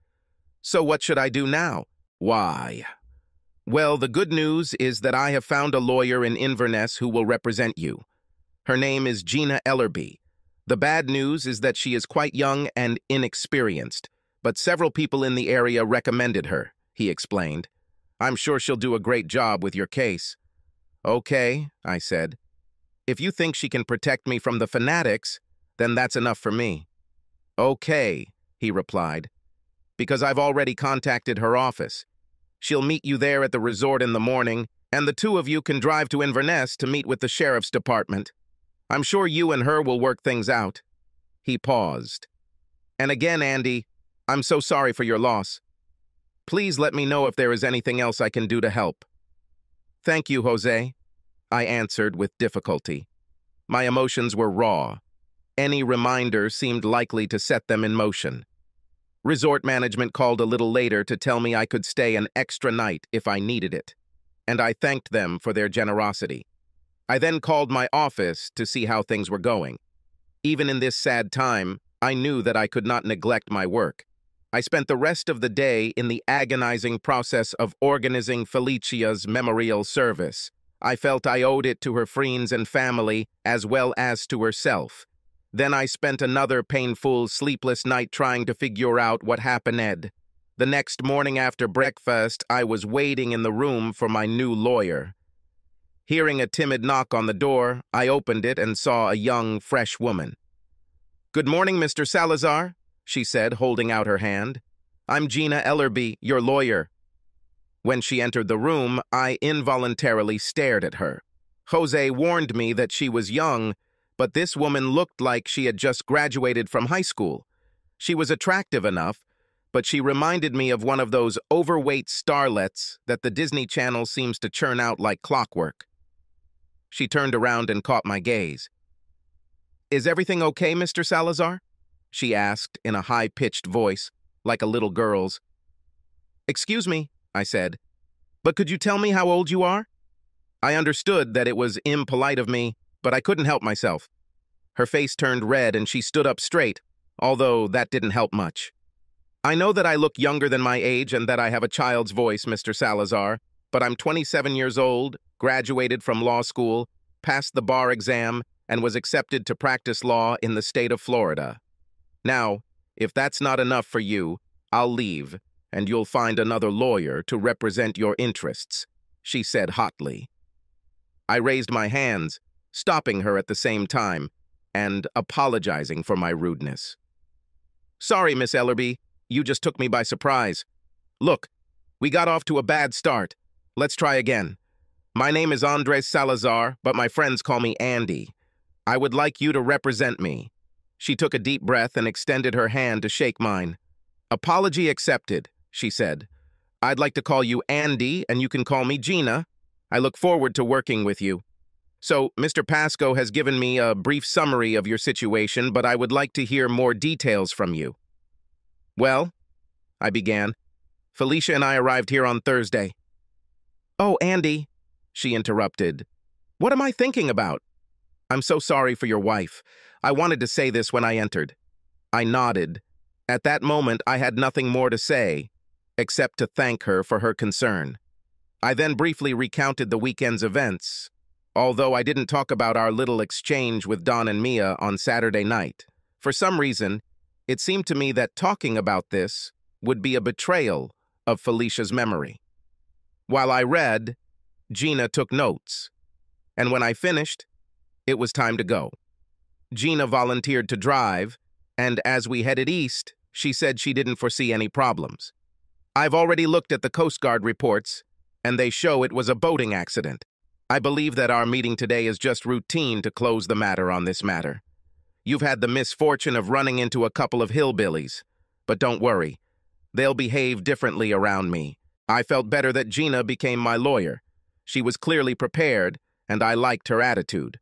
So what should I do now? Why? Well, the good news is that I have found a lawyer in Inverness who will represent you. Her name is Gina Ellerby. The bad news is that she is quite young and inexperienced, but several people in the area recommended her, he explained. I'm sure she'll do a great job with your case. Okay, I said. If you think she can protect me from the fanatics, then that's enough for me. Okay, he replied, because I've already contacted her office. She'll meet you there at the resort in the morning, and the two of you can drive to Inverness to meet with the sheriff's department. I'm sure you and her will work things out. He paused. And again, Andy, I'm so sorry for your loss. Please let me know if there is anything else I can do to help. Thank you, Jose, I answered with difficulty. My emotions were raw. Any reminder seemed likely to set them in motion. Resort management called a little later to tell me I could stay an extra night if I needed it, and I thanked them for their generosity. I then called my office to see how things were going. Even in this sad time, I knew that I could not neglect my work. I spent the rest of the day in the agonizing process of organizing Felicia's memorial service. I felt I owed it to her friends and family, as well as to herself. Then I spent another painful, sleepless night trying to figure out what happened. The next morning after breakfast, I was waiting in the room for my new lawyer. Hearing a timid knock on the door, I opened it and saw a young, fresh woman. "Good morning, Mr. Salazar," she said, holding out her hand. "I'm Gina Ellerby, your lawyer." When she entered the room, I involuntarily stared at her. Jose warned me that she was young, but this woman looked like she had just graduated from high school. She was attractive enough, but she reminded me of one of those overweight starlets that the Disney Channel seems to churn out like clockwork. She turned around and caught my gaze. "Is everything okay, Mr. Salazar?" she asked in a high-pitched voice, like a little girl's. "Excuse me," I said, "but could you tell me how old you are?" I understood that it was impolite of me, but I couldn't help myself. Her face turned red and she stood up straight, although that didn't help much. "I know that I look younger than my age and that I have a child's voice, Mr. Salazar, but I'm 27 years old, graduated from law school, passed the bar exam, and was accepted to practice law in the state of Florida. Now, if that's not enough for you, I'll leave, and you'll find another lawyer to represent your interests," she said hotly. I raised my hands, stopping her at the same time, and apologizing for my rudeness. "Sorry, Miss Ellerby, you just took me by surprise. Look, we got off to a bad start. Let's try again. My name is Andres Salazar, but my friends call me Andy. I would like you to represent me." She took a deep breath and extended her hand to shake mine. "Apology accepted," she said. "I'd like to call you Andy, and you can call me Gina. I look forward to working with you. So, Mr. Pasco has given me a brief summary of your situation, but I would like to hear more details from you." "Well," I began, "Felicia and I arrived here on Thursday." "Oh, Andy," she interrupted, "what am I thinking about? I'm so sorry for your wife. I wanted to say this when I entered." I nodded, At that moment, I had nothing more to say, except to thank her for her concern. I then briefly recounted the weekend's events, although I didn't talk about our little exchange with Don and Mia on Saturday night. For some reason, it seemed to me that talking about this would be a betrayal of Felicia's memory. While I read, Gina took notes, and when I finished, it was time to go. Gina volunteered to drive, and as we headed east, she said she didn't foresee any problems. I've already looked at the Coast Guard reports, and they show it was a boating accident. I believe that our meeting today is just routine to close the matter on this matter. You've had the misfortune of running into a couple of hillbillies, but don't worry. They'll behave differently around me. I felt better that Gina became my lawyer. She was clearly prepared, and I liked her attitude.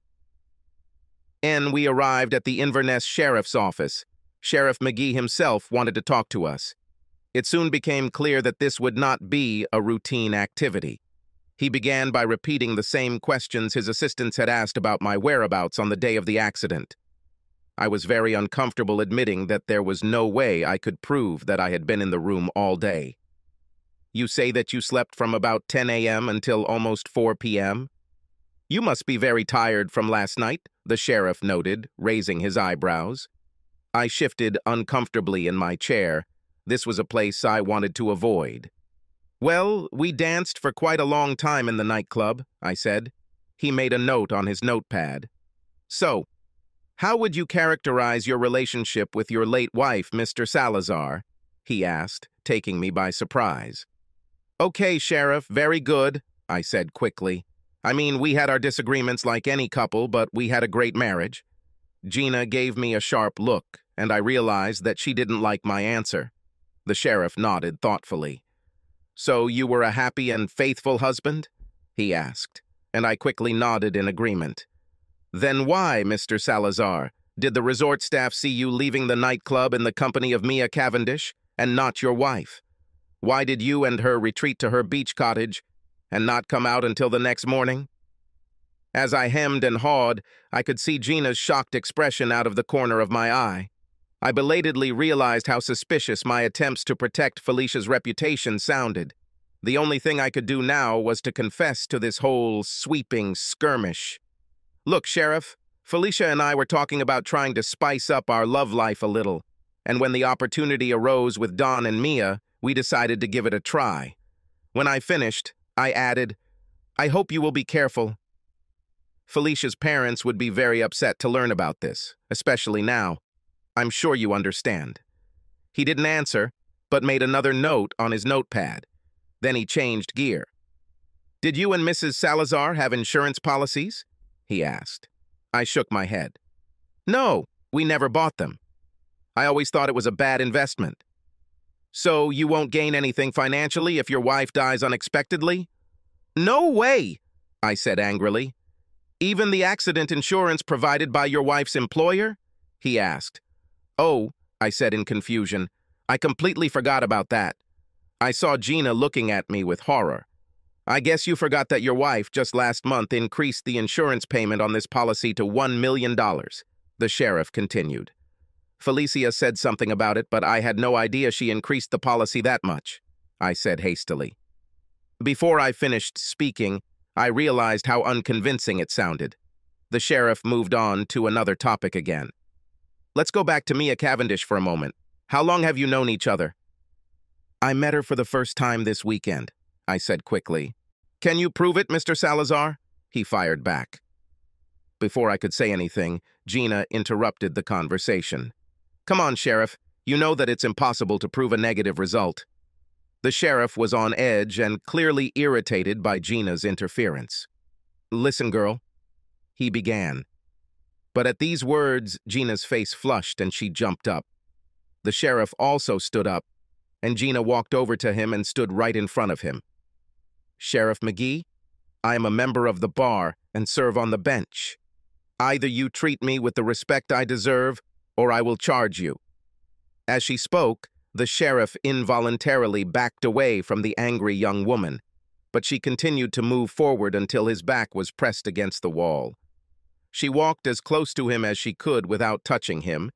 We arrived at the Inverness Sheriff's office. Sheriff McGee himself wanted to talk to us. It soon became clear that this would not be a routine activity. He began by repeating the same questions his assistants had asked about my whereabouts on the day of the accident. I was very uncomfortable admitting that there was no way I could prove that I had been in the room all day. You say that you slept from about 10 a.m. until almost 4 p.m.? You must be very tired from last night, the sheriff noted, raising his eyebrows. I shifted uncomfortably in my chair. This was a place I wanted to avoid. Well, we danced for quite a long time in the nightclub, I said. He made a note on his notepad. So, how would you characterize your relationship with your late wife, Mr. Salazar? He asked, taking me by surprise. Okay, Sheriff, very good, I said quickly. I mean, we had our disagreements like any couple, but we had a great marriage. Gina gave me a sharp look, and I realized that she didn't like my answer. The sheriff nodded thoughtfully. So you were a happy and faithful husband? He asked, and I quickly nodded in agreement. Then why, Mr. Salazar, did the resort staff see you leaving the nightclub in the company of Mia Cavendish and not your wife? Why did you and her retreat to her beach cottage and not come out until the next morning? As I hemmed and hawed, I could see Gina's shocked expression out of the corner of my eye. I belatedly realized how suspicious my attempts to protect Felicia's reputation sounded. The only thing I could do now was to confess to this whole sweeping skirmish. Look, Sheriff, Felicia and I were talking about trying to spice up our love life a little, and when the opportunity arose with Don and Mia, we decided to give it a try. When I finished, I added, I hope you will be careful. Felicia's parents would be very upset to learn about this, especially now. I'm sure you understand. He didn't answer, but made another note on his notepad. Then he changed gear. Did you and Mrs. Salazar have insurance policies? He asked. I shook my head. No, we never bought them. I always thought it was a bad investment. So you won't gain anything financially if your wife dies unexpectedly? No way, I said angrily. Even the accident insurance provided by your wife's employer? He asked. Oh, I said in confusion. I completely forgot about that. I saw Gina looking at me with horror. I guess you forgot that your wife just last month increased the insurance payment on this policy to $1 million, the sheriff continued. Felicia said something about it, but I had no idea she increased the policy that much, I said hastily. Before I finished speaking, I realized how unconvincing it sounded. The sheriff moved on to another topic again. Let's go back to Mia Cavendish for a moment. How long have you known each other? I met her for the first time this weekend, I said quickly. Can you prove it, Mr. Salazar? He fired back. Before I could say anything, Gina interrupted the conversation. Come on, Sheriff. You know that it's impossible to prove a negative result. The sheriff was on edge and clearly irritated by Gina's interference. Listen, girl, he began. But at these words, Gina's face flushed and she jumped up. The sheriff also stood up, and Gina walked over to him and stood right in front of him. Sheriff McGee, I am a member of the bar and serve on the bench. Either you treat me with the respect I deserve, or I will charge you. As she spoke, the sheriff involuntarily backed away from the angry young woman, but she continued to move forward until his back was pressed against the wall. She walked as close to him as she could without touching him,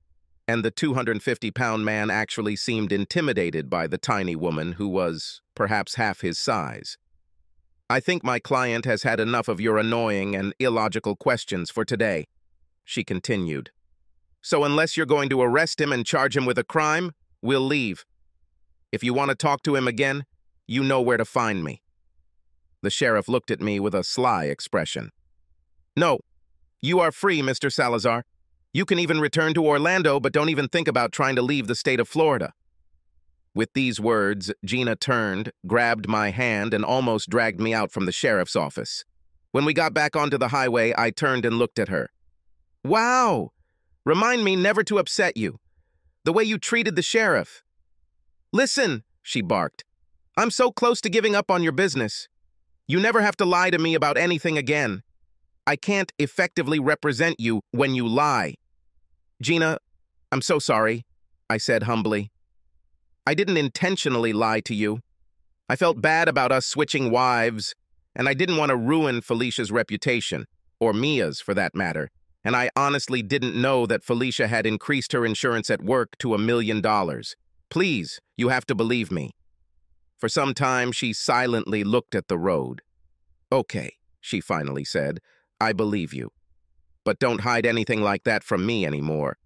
and the 250-pound man actually seemed intimidated by the tiny woman who was perhaps half his size. "I think my client has had enough of your annoying and illogical questions for today," she continued. "So unless you're going to arrest him and charge him with a crime, we'll leave. If you want to talk to him again, you know where to find me." The sheriff looked at me with a sly expression. "No, you are free, Mr. Salazar. You can even return to Orlando, but don't even think about trying to leave the state of Florida." With these words, Gina turned, grabbed my hand, and almost dragged me out from the sheriff's office. When we got back onto the highway, I turned and looked at her. "Wow! Remind me never to upset you. The way you treated the sheriff." "Listen," she barked. "I'm so close to giving up on your business. You never have to lie to me about anything again. I can't effectively represent you when you lie." "Gina, I'm so sorry," I said humbly. "I didn't intentionally lie to you. I felt bad about us switching wives, and I didn't want to ruin Felicia's reputation, or Mia's for that matter, and I honestly didn't know that Felicia had increased her insurance at work to $1 million. Please, you have to believe me." For some time, she silently looked at the road. "Okay," she finally said, "I believe you. But don't hide anything like that from me anymore."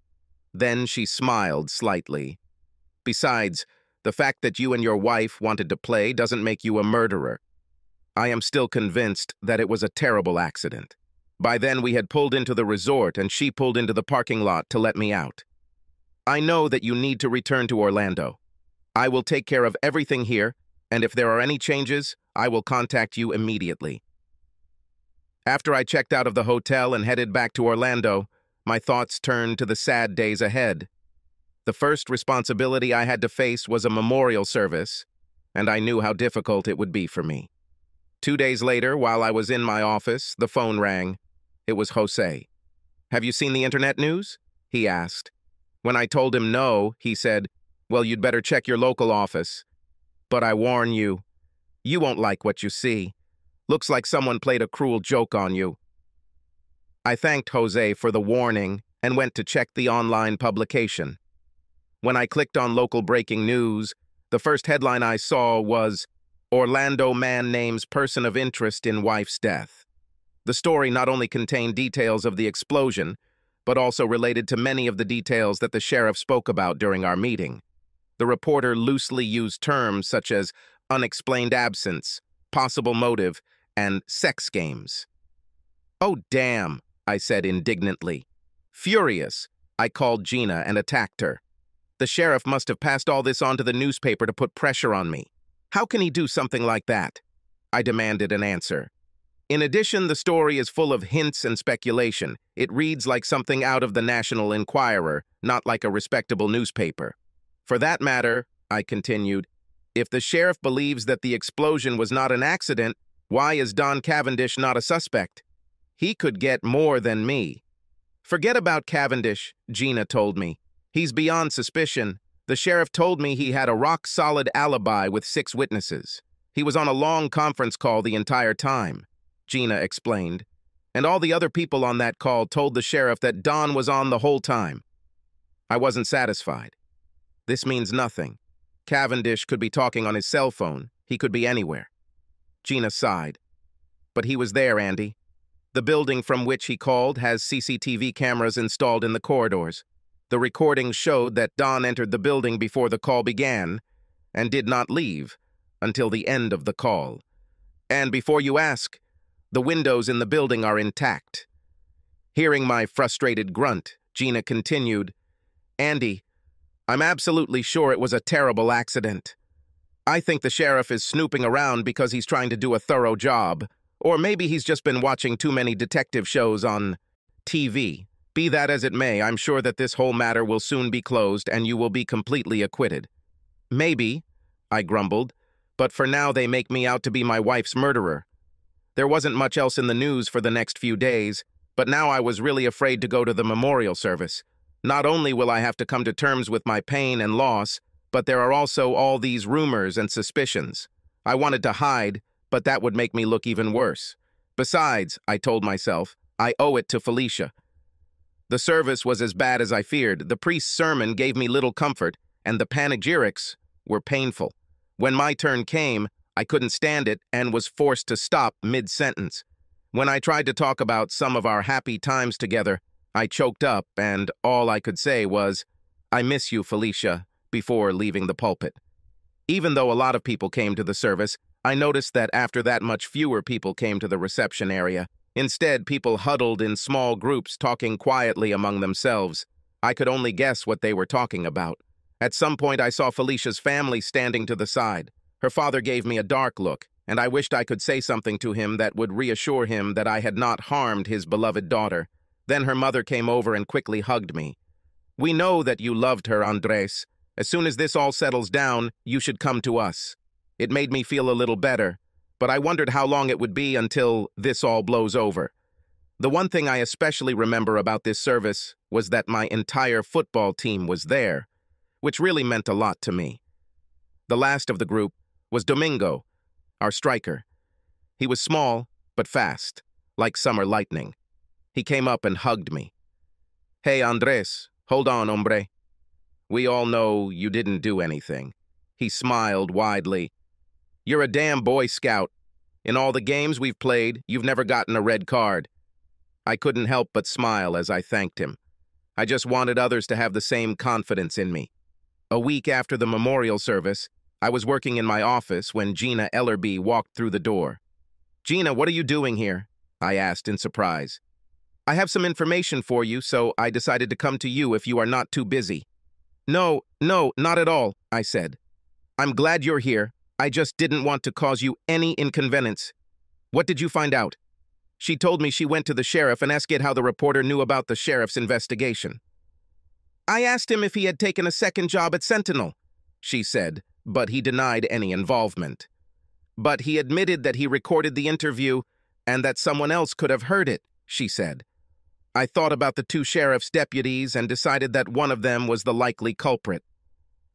Then she smiled slightly. "Besides, the fact that you and your wife wanted to play doesn't make you a murderer. I am still convinced that it was a terrible accident." By then, we had pulled into the resort and she pulled into the parking lot to let me out. "I know that you need to return to Orlando. I will take care of everything here, and if there are any changes, I will contact you immediately." After I checked out of the hotel and headed back to Orlando, my thoughts turned to the sad days ahead. The first responsibility I had to face was a memorial service, and I knew how difficult it would be for me. 2 days later, while I was in my office, the phone rang. It was Jose. "Have you seen the internet news?" he asked. When I told him no, he said, "Well, you'd better check your local office. But I warn you, you won't like what you see. Looks like someone played a cruel joke on you." I thanked Jose for the warning and went to check the online publication. When I clicked on local breaking news, the first headline I saw was, "Orlando man names person of interest in wife's death." The story not only contained details of the explosion, but also related to many of the details that the sheriff spoke about during our meeting. The reporter loosely used terms such as unexplained absence, possible motive, and sex games. "Oh, damn," I said indignantly. Furious, I called Gina and attacked her. "The sheriff must have passed all this on to the newspaper to put pressure on me. How can he do something like that?" I demanded an answer. "In addition, the story is full of hints and speculation. It reads like something out of the National Enquirer, not like a respectable newspaper. For that matter," I continued, "if the sheriff believes that the explosion was not an accident, why is Don Cavendish not a suspect? He could get more than me." "Forget about Cavendish," Gina told me. "He's beyond suspicion. The sheriff told me he had a rock-solid alibi with 6 witnesses. He was on a long conference call the entire time," Gina explained, "and all the other people on that call told the sheriff that Don was on the whole time." I wasn't satisfied. "This means nothing. Cavendish could be talking on his cell phone. He could be anywhere." Gina sighed. "But he was there, Andy. The building from which he called has CCTV cameras installed in the corridors. The recording showed that Don entered the building before the call began and did not leave until the end of the call. And before you ask, the windows in the building are intact." Hearing my frustrated grunt, Gina continued, "Andy, I'm absolutely sure it was a terrible accident. I think the sheriff is snooping around because he's trying to do a thorough job, or maybe he's just been watching too many detective shows on TV. Be that as it may, I'm sure that this whole matter will soon be closed and you will be completely acquitted." "Maybe," I grumbled, "but for now they make me out to be my wife's murderer." There wasn't much else in the news for the next few days, but now I was really afraid to go to the memorial service. Not only will I have to come to terms with my pain and loss, but there are also all these rumors and suspicions. I wanted to hide, but that would make me look even worse. Besides, I told myself, I owe it to Felicia. The service was as bad as I feared. The priest's sermon gave me little comfort, and the panegyrics were painful. When my turn came, I couldn't stand it and was forced to stop mid-sentence. When I tried to talk about some of our happy times together, I choked up, and all I could say was, "I miss you, Felicia," before leaving the pulpit. Even though a lot of people came to the service, I noticed that after that much fewer people came to the reception area. Instead, people huddled in small groups talking quietly among themselves. I could only guess what they were talking about. At some point, I saw Felicia's family standing to the side. Her father gave me a dark look, and I wished I could say something to him that would reassure him that I had not harmed his beloved daughter. Then her mother came over and quickly hugged me. "We know that you loved her, Andres. As soon as this all settles down, you should come to us." It made me feel a little better, but I wondered how long it would be until this all blows over. The one thing I especially remember about this service was that my entire football team was there, which really meant a lot to me. The last of the group was Domingo, our striker. He was small, but fast, like summer lightning. He came up and hugged me. "Hey, Andres, hold on, hombre. We all know you didn't do anything." He smiled widely. "You're a damn Boy Scout. In all the games we've played, you've never gotten a red card." I couldn't help but smile as I thanked him. I just wanted others to have the same confidence in me. A week after the memorial service, I was working in my office when Gina Ellerby walked through the door. "Gina, what are you doing here?" I asked in surprise. "I have some information for you, so I decided to come to you if you are not too busy." No, not at all," I said. "I'm glad you're here. I just didn't want to cause you any inconvenience." "What did you find out?" "She told me she went to the sheriff and asked it how the reporter knew about the sheriff's investigation." "I asked him if he had taken a second job at Sentinel," she said, but he denied any involvement. "But he admitted that he recorded the interview and that someone else could have heard it," she said. I thought about the two sheriff's deputies and decided that one of them was the likely culprit.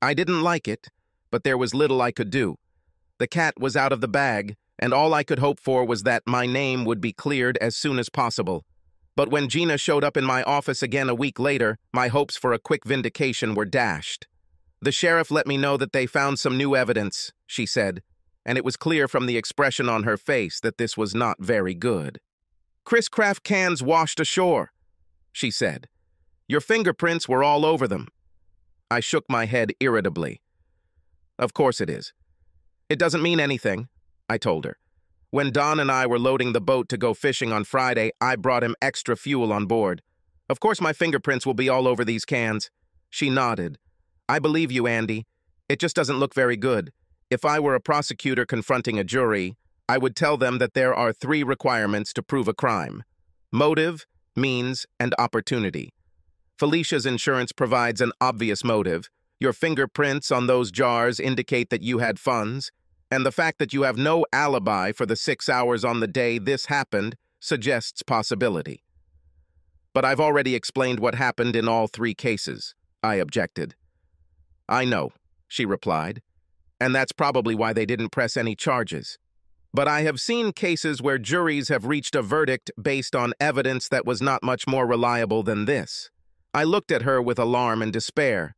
I didn't like it, but there was little I could do. The cat was out of the bag, and all I could hope for was that my name would be cleared as soon as possible. But when Gina showed up in my office again a week later, my hopes for a quick vindication were dashed. "The sheriff let me know that they found some new evidence," she said, and it was clear from the expression on her face that this was not very good. "Chris Craft cans washed ashore," she said. "Your fingerprints were all over them." I shook my head irritably. "Of course it is. It doesn't mean anything," I told her. When Don and I were loading the boat to go fishing on Friday, I brought him extra fuel on board. "Of course my fingerprints will be all over these cans." She nodded. "I believe you, Andy. It just doesn't look very good. If I were a prosecutor confronting a jury, I would tell them that there are three requirements to prove a crime: motive, means, and opportunity. Felicia's insurance provides an obvious motive, your fingerprints on those jars indicate that you had funds, and the fact that you have no alibi for the 6 hours on the day this happened suggests possibility." "But I've already explained what happened in all three cases," I objected. "I know," she replied, "and that's probably why they didn't press any charges. But I have seen cases where juries have reached a verdict based on evidence that was not much more reliable than this." I looked at her with alarm and despair.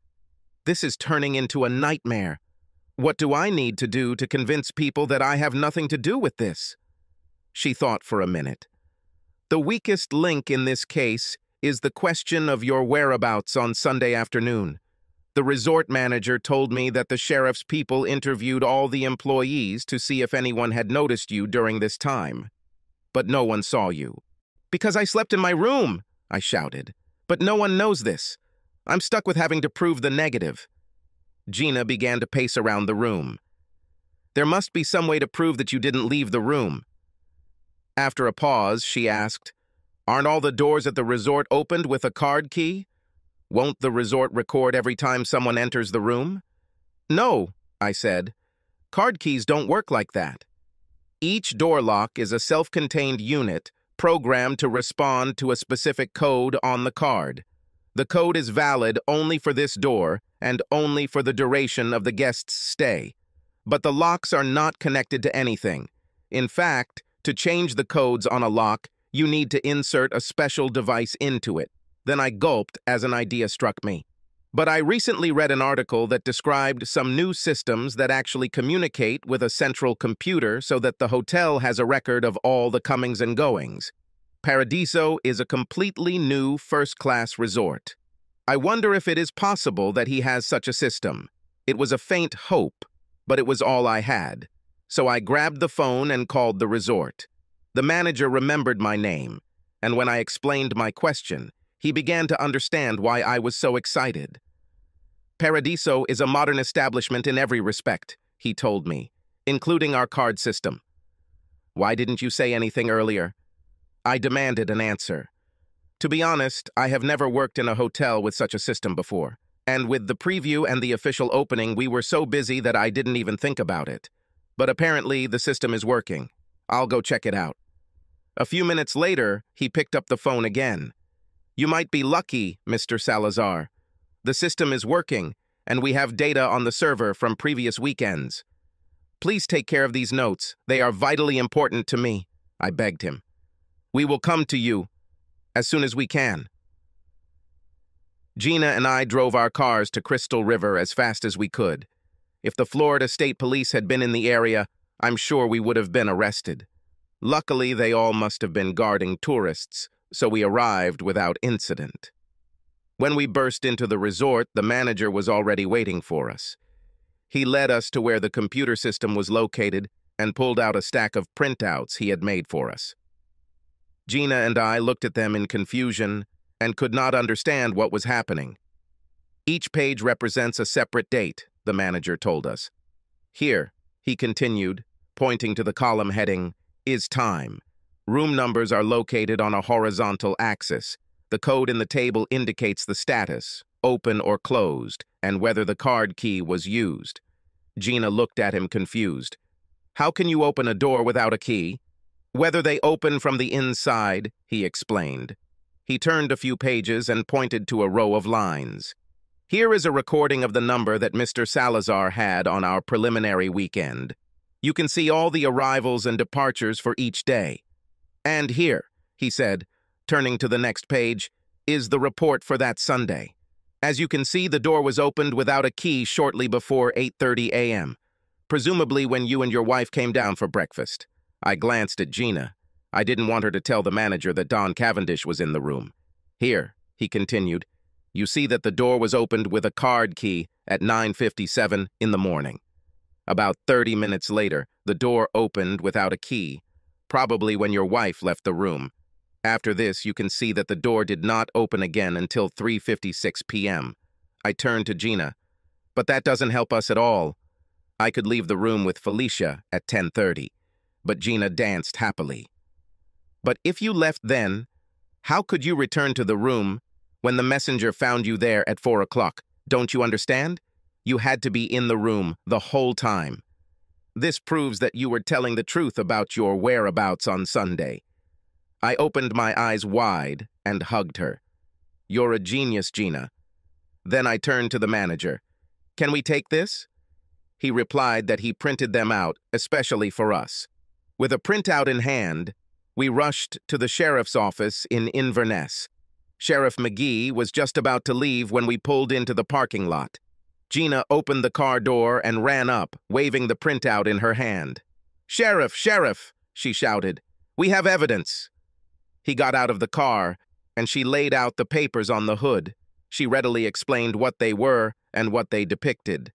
This is turning into a nightmare. What do I need to do to convince people that I have nothing to do with this? She thought for a minute. "The weakest link in this case is the question of your whereabouts on Sunday afternoon. The resort manager told me that the sheriff's people interviewed all the employees to see if anyone had noticed you during this time. But no one saw you." "Because I slept in my room," I shouted. "But no one knows this. I'm stuck with having to prove the negative." Gina began to pace around the room. "There must be some way to prove that you didn't leave the room." After a pause, she asked, "Aren't all the doors at the resort opened with a card key? Won't the resort record every time someone enters the room?" "No," I said. "Card keys don't work like that. Each door lock is a self-contained unit programmed to respond to a specific code on the card. The code is valid only for this door and only for the duration of the guest's stay. But the locks are not connected to anything. In fact, to change the codes on a lock, you need to insert a special device into it. Then I gulped as an idea struck me. But I recently read an article that described some new systems that actually communicate with a central computer so that the hotel has a record of all the comings and goings. Paradiso is a completely new first-class resort. I wonder if it is possible that he has such a system. It was a faint hope, but it was all I had. So I grabbed the phone and called the resort. The manager remembered my name, and when I explained my question, he began to understand why I was so excited. Paradiso is a modern establishment in every respect, he told me, including our card system. Why didn't you say anything earlier? I demanded an answer. To be honest, I have never worked in a hotel with such a system before, and with the preview and the official opening, we were so busy that I didn't even think about it. But apparently, the system is working. I'll go check it out. A few minutes later, he picked up the phone again. You might be lucky, Mr. Salazar. The system is working, and we have data on the server from previous weekends. Please take care of these notes. They are vitally important to me, I begged him. We will come to you as soon as we can. Gina and I drove our cars to Crystal River as fast as we could. If the Florida State Police had been in the area, I'm sure we would have been arrested. Luckily, they all must have been guarding tourists, so we arrived without incident. When we burst into the resort, the manager was already waiting for us. He led us to where the computer system was located and pulled out a stack of printouts he had made for us. Gina and I looked at them in confusion and could not understand what was happening. Each page represents a separate date, the manager told us. Here, he continued, pointing to the column heading, is time. Room numbers are located on a horizontal axis. The code in the table indicates the status, open or closed, and whether the card key was used. Gina looked at him confused. How can you open a door without a key? Whether they open from the inside, he explained. He turned a few pages and pointed to a row of lines. Here is a recording of the number that Mr. Salazar had on our preliminary weekend. You can see all the arrivals and departures for each day. And here, he said, turning to the next page, is the report for that Sunday. As you can see, the door was opened without a key shortly before 8:30 a.m., presumably when you and your wife came down for breakfast. I glanced at Gina. I didn't want her to tell the manager that Don Cavendish was in the room. Here, he continued, you see that the door was opened with a card key at 9:57 in the morning. About 30 minutes later, the door opened without a key, probably when your wife left the room. After this, you can see that the door did not open again until 3:56 p.m. I turned to Gina. But that doesn't help us at all. I could leave the room with Felicia at 10:30, but Gina danced happily. But if you left then, how could you return to the room when the messenger found you there at 4 o'clock? Don't you understand? You had to be in the room the whole time. This proves that you were telling the truth about your whereabouts on Sunday. I opened my eyes wide and hugged her. You're a genius, Gina. Then I turned to the manager. Can we take this? He replied that he printed them out, especially for us. With a printout in hand, we rushed to the sheriff's office in Inverness. Sheriff McGee was just about to leave when we pulled into the parking lot. Gina opened the car door and ran up, waving the printout in her hand. Sheriff, Sheriff, she shouted. We have evidence. He got out of the car, and she laid out the papers on the hood. She readily explained what they were and what they depicted.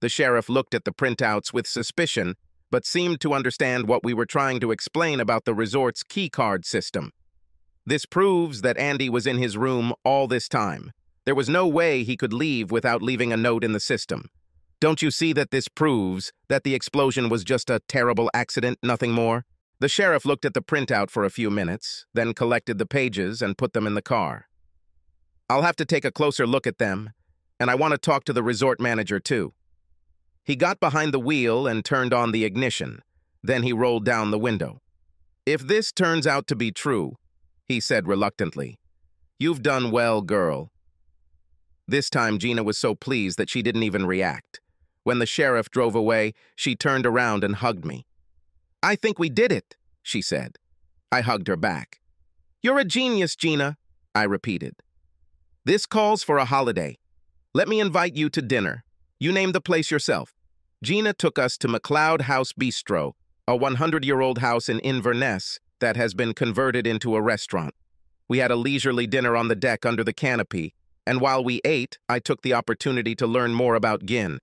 The sheriff looked at the printouts with suspicion, but seemed to understand what we were trying to explain about the resort's key card system. This proves that Andy was in his room all this time. There was no way he could leave without leaving a note in the system. Don't you see that this proves that the explosion was just a terrible accident, nothing more? The sheriff looked at the printout for a few minutes, then collected the pages and put them in the car. I'll have to take a closer look at them, and I want to talk to the resort manager too. He got behind the wheel and turned on the ignition. Then he rolled down the window. If this turns out to be true, he said reluctantly, you've done well, girl. This time, Gina was so pleased that she didn't even react. When the sheriff drove away, she turned around and hugged me. I think we did it, she said. I hugged her back. You're a genius, Gina, I repeated. This calls for a holiday. Let me invite you to dinner. You name the place yourself. Gina took us to MacLeod House Bistro, a 100-year-old house in Inverness that has been converted into a restaurant. We had a leisurely dinner on the deck under the canopy, and while we ate, I took the opportunity to learn more about Gin.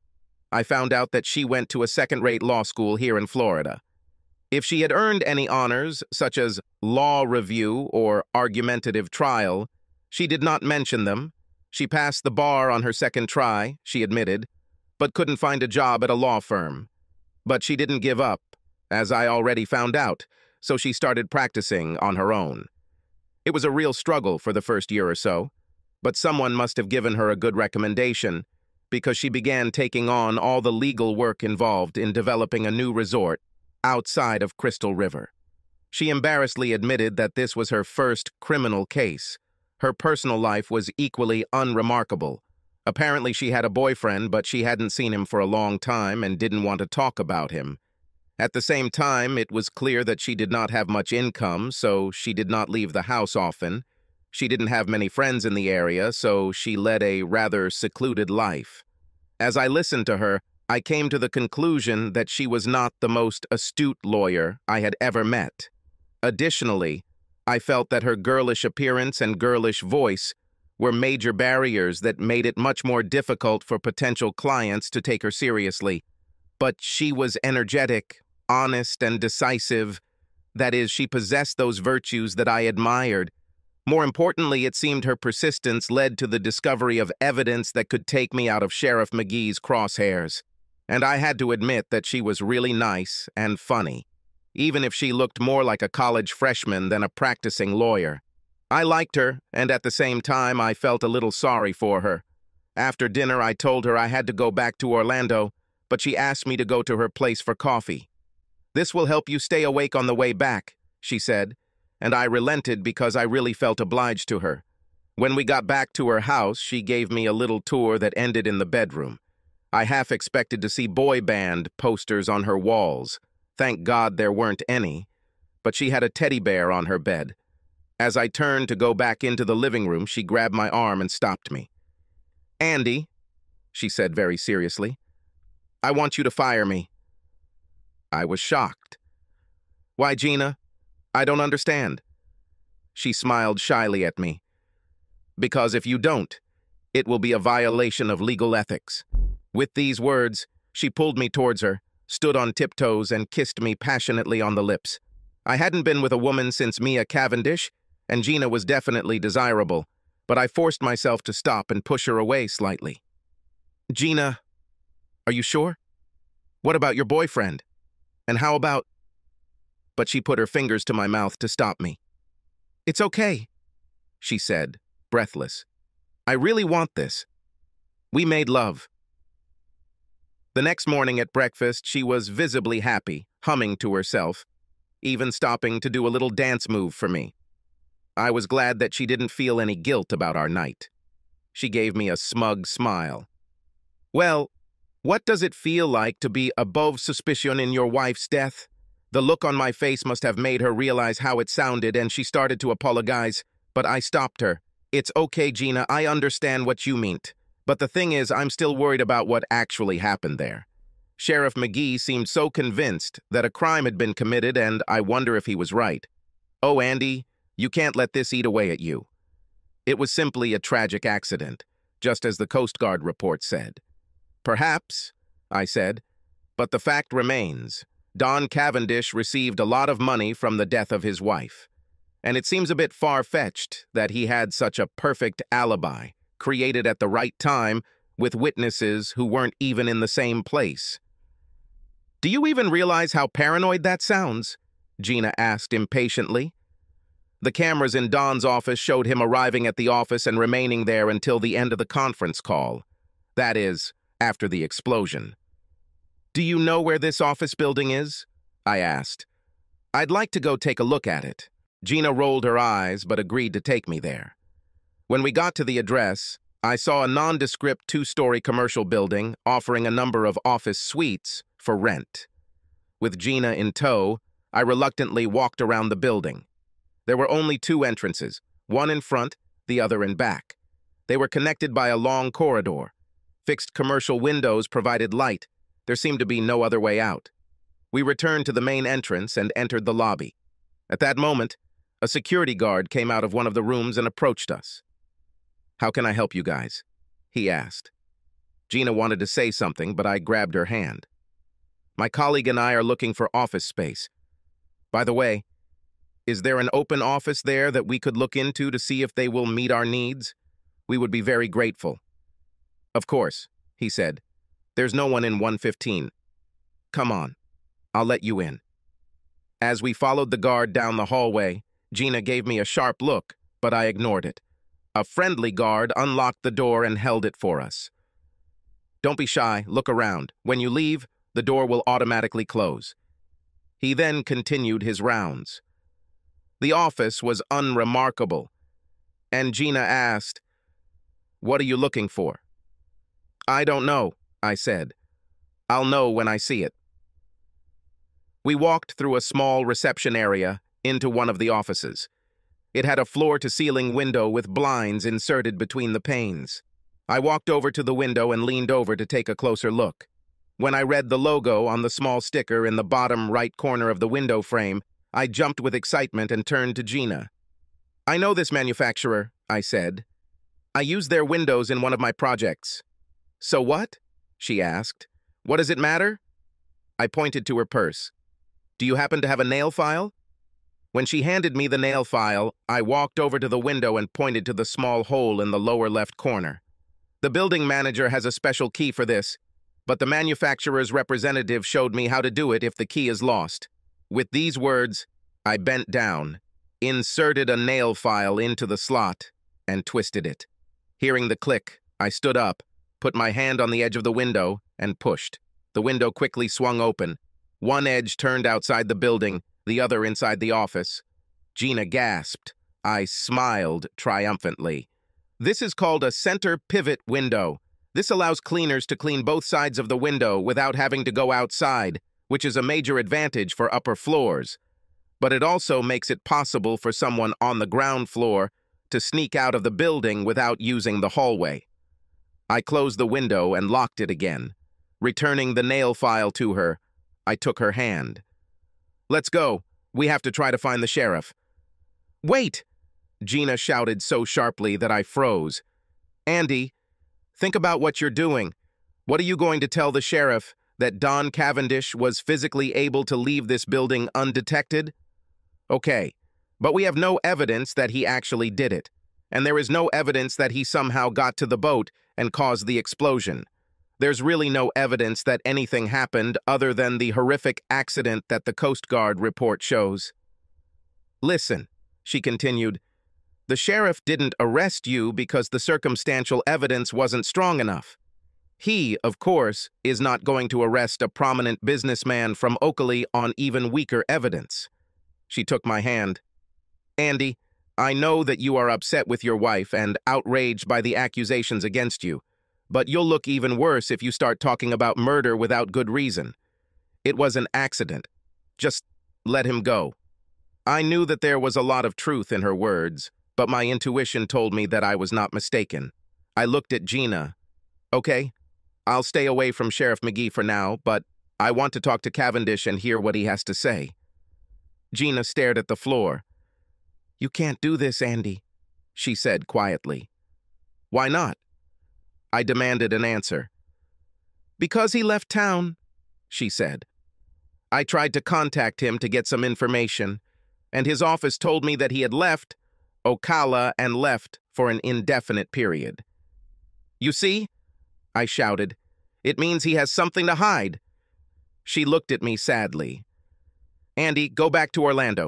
I found out that she went to a second-rate law school here in Florida. If she had earned any honors, such as law review or argumentative trial, she did not mention them. She passed the bar on her second try, she admitted, but couldn't find a job at a law firm. But she didn't give up, as I already found out, so she started practicing on her own. It was a real struggle for the first year or so, but someone must have given her a good recommendation, because she began taking on all the legal work involved in developing a new resort outside of Crystal River. She embarrassedly admitted that this was her first criminal case. Her personal life was equally unremarkable. Apparently she had a boyfriend, but she hadn't seen him for a long time and didn't want to talk about him. At the same time, it was clear that she did not have much income, so she did not leave the house often. She didn't have many friends in the area, so she led a rather secluded life. As I listened to her, I came to the conclusion that she was not the most astute lawyer I had ever met. Additionally, I felt that her girlish appearance and girlish voice were major barriers that made it much more difficult for potential clients to take her seriously. But she was energetic, honest, and decisive. That is, she possessed those virtues that I admired. More importantly, it seemed her persistence led to the discovery of evidence that could take me out of Sheriff McGee's crosshairs. And I had to admit that she was really nice and funny, even if she looked more like a college freshman than a practicing lawyer. I liked her, and at the same time, I felt a little sorry for her. After dinner, I told her I had to go back to Orlando, but she asked me to go to her place for coffee. "This will help you stay awake on the way back," she said, and I relented because I really felt obliged to her. When we got back to her house, she gave me a little tour that ended in the bedroom. I half expected to see boy band posters on her walls. Thank God there weren't any, but she had a teddy bear on her bed. As I turned to go back into the living room, she grabbed my arm and stopped me. "Andy," she said very seriously, "I want you to fire me." I was shocked. "Why, Gina? I don't understand." She smiled shyly at me. "Because if you don't, it will be a violation of legal ethics." With these words, she pulled me towards her, stood on tiptoes and kissed me passionately on the lips. I hadn't been with a woman since Mia Cavendish, and Gina was definitely desirable, but I forced myself to stop and push her away slightly. "Gina, are you sure? What about your boyfriend? And how about—" But she put her fingers to my mouth to stop me. "It's okay," she said, breathless. "I really want this." We made love. The next morning at breakfast, she was visibly happy, humming to herself, even stopping to do a little dance move for me. I was glad that she didn't feel any guilt about our night. She gave me a smug smile. "Well, what does it feel like to be above suspicion in your wife's death?" The look on my face must have made her realize how it sounded, and she started to apologize, but I stopped her. "It's okay, Gina, I understand what you meant. But the thing is, I'm still worried about what actually happened there." Sheriff McGee seemed so convinced that a crime had been committed, and I wonder if he was right. "Oh, Andy, you can't let this eat away at you. It was simply a tragic accident, just as the Coast Guard report said." "Perhaps," I said, "but the fact remains. Don Cavendish received a lot of money from the death of his wife. And it seems a bit far-fetched that he had such a perfect alibi, created at the right time, with witnesses who weren't even in the same place." "Do you even realize how paranoid that sounds?" Gina asked impatiently. The cameras in Don's office showed him arriving at the office and remaining there until the end of the conference call. That is, after the explosion. "Do you know where this office building is?" I asked. "I'd like to go take a look at it." Gina rolled her eyes but agreed to take me there. When we got to the address, I saw a nondescript two-story commercial building offering a number of office suites for rent. With Gina in tow, I reluctantly walked around the building. There were only two entrances, one in front, the other in back. They were connected by a long corridor. Fixed commercial windows provided light. There seemed to be no other way out. We returned to the main entrance and entered the lobby. At that moment, a security guard came out of one of the rooms and approached us. "How can I help you guys?" he asked. Gina wanted to say something, but I grabbed her hand. "My colleague and I are looking for office space. By the way, is there an open office there that we could look into to see if they will meet our needs? We would be very grateful." "Of course," he said. "There's no one in 115. Come on, I'll let you in." As we followed the guard down the hallway, Gina gave me a sharp look, but I ignored it. A friendly guard unlocked the door and held it for us. "Don't be shy, look around. When you leave, the door will automatically close." He then continued his rounds. The office was unremarkable, and Gina asked, "What are you looking for?" "I don't know," I said. "I'll know when I see it." We walked through a small reception area into one of the offices. It had a floor-to-ceiling window with blinds inserted between the panes. I walked over to the window and leaned over to take a closer look. When I read the logo on the small sticker in the bottom right corner of the window frame, I jumped with excitement and turned to Gina. "I know this manufacturer," I said. "I used their windows in one of my projects." "So what?" she asked. "What does it matter?" I pointed to her purse. "Do you happen to have a nail file?" When she handed me the nail file, I walked over to the window and pointed to the small hole in the lower left corner. "The building manager has a special key for this, but the manufacturer's representative showed me how to do it if the key is lost." With these words, I bent down, inserted a nail file into the slot, and twisted it. Hearing the click, I stood up, put my hand on the edge of the window, and pushed. The window quickly swung open. One edge turned outside the building, the other inside the office. Gina gasped. I smiled triumphantly. "This is called a center pivot window. This allows cleaners to clean both sides of the window without having to go outside, which is a major advantage for upper floors, but it also makes it possible for someone on the ground floor to sneak out of the building without using the hallway." I closed the window and locked it again. Returning the nail file to her, I took her hand. "Let's go. We have to try to find the sheriff." "Wait!" Gina shouted so sharply that I froze. "Andy, think about what you're doing. What are you going to tell the sheriff? That Don Cavendish was physically able to leave this building undetected? Okay, but we have no evidence that he actually did it, and there is no evidence that he somehow got to the boat and caused the explosion. There's really no evidence that anything happened other than the horrific accident that the Coast Guard report shows." "Listen," she continued, "the sheriff didn't arrest you because the circumstantial evidence wasn't strong enough. He, of course, is not going to arrest a prominent businessman from Oakley on even weaker evidence." She took my hand. "Andy, I know that you are upset with your wife and outraged by the accusations against you, but you'll look even worse if you start talking about murder without good reason. It was an accident. Just let him go." I knew that there was a lot of truth in her words, but my intuition told me that I was not mistaken. I looked at Gina. "Okay, I'll stay away from Sheriff McGee for now, but I want to talk to Cavendish and hear what he has to say." Gina stared at the floor. "You can't do this, Andy," she said quietly. "Why not?" I demanded an answer. "Because he left town," she said. "I tried to contact him to get some information, and his office told me that he had left Ocala and left for an indefinite period." "You see?" I shouted. "It means he has something to hide." She looked at me sadly. "Andy, go back to Orlando.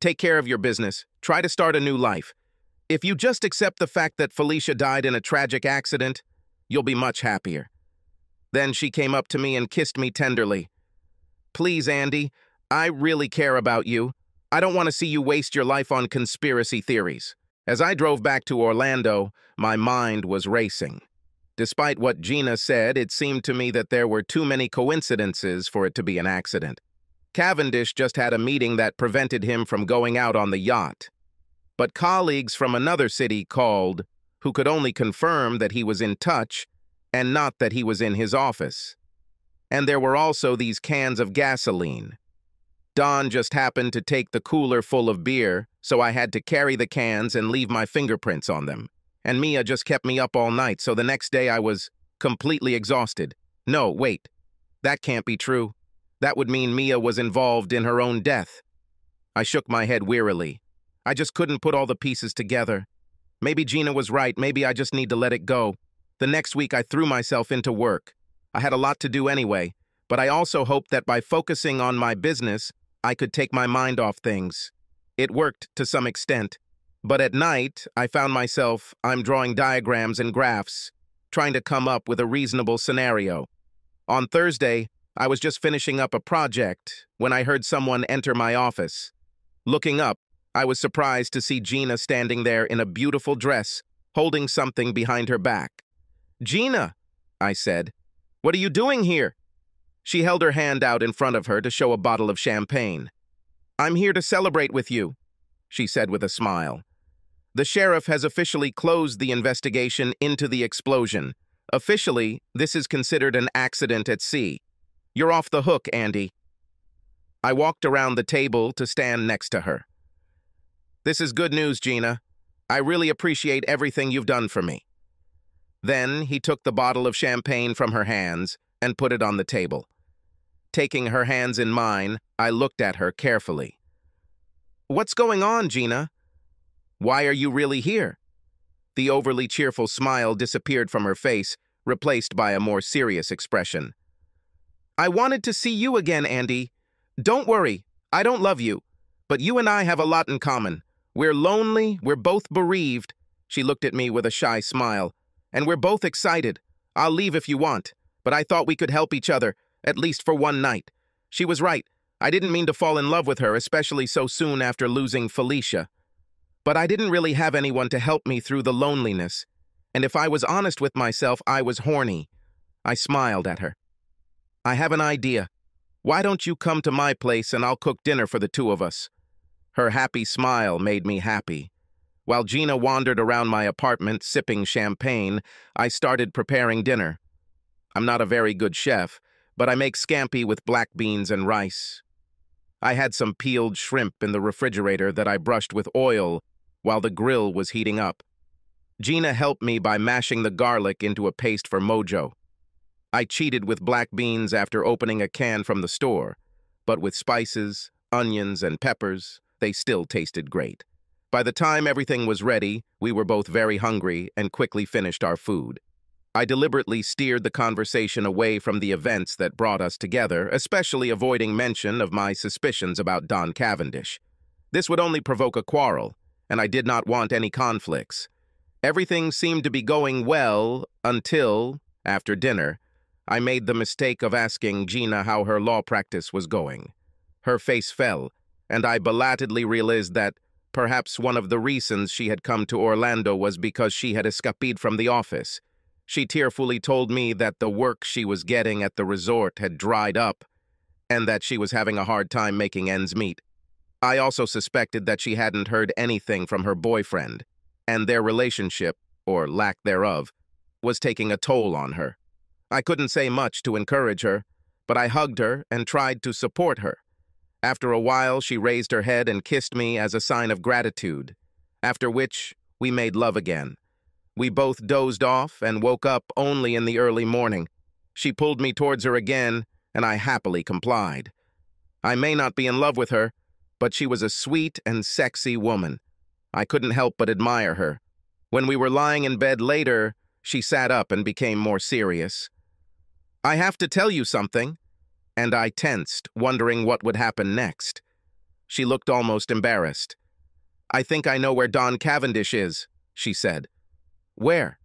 Take care of your business. Try to start a new life. If you just accept the fact that Felicia died in a tragic accident, you'll be much happier." Then she came up to me and kissed me tenderly. "Please, Andy, I really care about you. I don't want to see you waste your life on conspiracy theories." As I drove back to Orlando, my mind was racing. Despite what Gina said, it seemed to me that there were too many coincidences for it to be an accident. Cavendish just had a meeting that prevented him from going out on the yacht. But colleagues from another city called, who could only confirm that he was in touch and not that he was in his office. And there were also these cans of gasoline. Don just happened to take the cooler full of beer, so I had to carry the cans and leave my fingerprints on them. And Mia just kept me up all night, so the next day I was completely exhausted. No, wait. That can't be true. That would mean Mia was involved in her own death. I shook my head wearily. I just couldn't put all the pieces together. Maybe Gina was right, maybe I just need to let it go. The next week I threw myself into work. I had a lot to do anyway, but I also hoped that by focusing on my business, I could take my mind off things. It worked to some extent. But at night, I found myself, I'm drawing diagrams and graphs, trying to come up with a reasonable scenario. On Thursday, I was just finishing up a project when I heard someone enter my office. Looking up, I was surprised to see Gina standing there in a beautiful dress, holding something behind her back. "Gina," I said, "what are you doing here?" She held her hand out in front of her to show a bottle of champagne. "I'm here to celebrate with you," she said with a smile. "The sheriff has officially closed the investigation into the explosion. Officially, this is considered an accident at sea. You're off the hook, Andy." I walked around the table to stand next to her. "This is good news, Gina. I really appreciate everything you've done for me." Then he took the bottle of champagne from her hands and put it on the table. Taking her hands in mine, I looked at her carefully. "What's going on, Gina? Why are you really here?" The overly cheerful smile disappeared from her face, replaced by a more serious expression. "I wanted to see you again, Andy. Don't worry, I don't love you, but you and I have a lot in common. We're lonely, we're both bereaved." She looked at me with a shy smile. "And we're both excited. I'll leave if you want, but I thought we could help each other, at least for one night." She was right. I didn't mean to fall in love with her, especially so soon after losing Felicia. But I didn't really have anyone to help me through the loneliness, and if I was honest with myself, I was horny. I smiled at her. "I have an idea. Why don't you come to my place and I'll cook dinner for the two of us?" Her happy smile made me happy. While Gina wandered around my apartment sipping champagne, I started preparing dinner. I'm not a very good chef, but I make scampi with black beans and rice. I had some peeled shrimp in the refrigerator that I brushed with oil while the grill was heating up. Gina helped me by mashing the garlic into a paste for mojo. I cheated with black beans after opening a can from the store, but with spices, onions, and peppers, they still tasted great. By the time everything was ready, we were both very hungry and quickly finished our food. I deliberately steered the conversation away from the events that brought us together, especially avoiding mention of my suspicions about Don Cavendish. This would only provoke a quarrel, and I did not want any conflicts. Everything seemed to be going well until, after dinner, I made the mistake of asking Gina how her law practice was going. Her face fell, and I belatedly realized that perhaps one of the reasons she had come to Orlando was because she had escaped from the office. She tearfully told me that the work she was getting at the resort had dried up and that she was having a hard time making ends meet. I also suspected that she hadn't heard anything from her boyfriend, and their relationship, or lack thereof, was taking a toll on her. I couldn't say much to encourage her, but I hugged her and tried to support her. After a while, she raised her head and kissed me as a sign of gratitude, after which we made love again. We both dozed off and woke up only in the early morning. She pulled me towards her again, and I happily complied. I may not be in love with her, but she was a sweet and sexy woman. I couldn't help but admire her. When we were lying in bed later, she sat up and became more serious. "I have to tell you something," and I tensed, wondering what would happen next. She looked almost embarrassed. "I think I know where Don Cavendish is," she said. "Where?"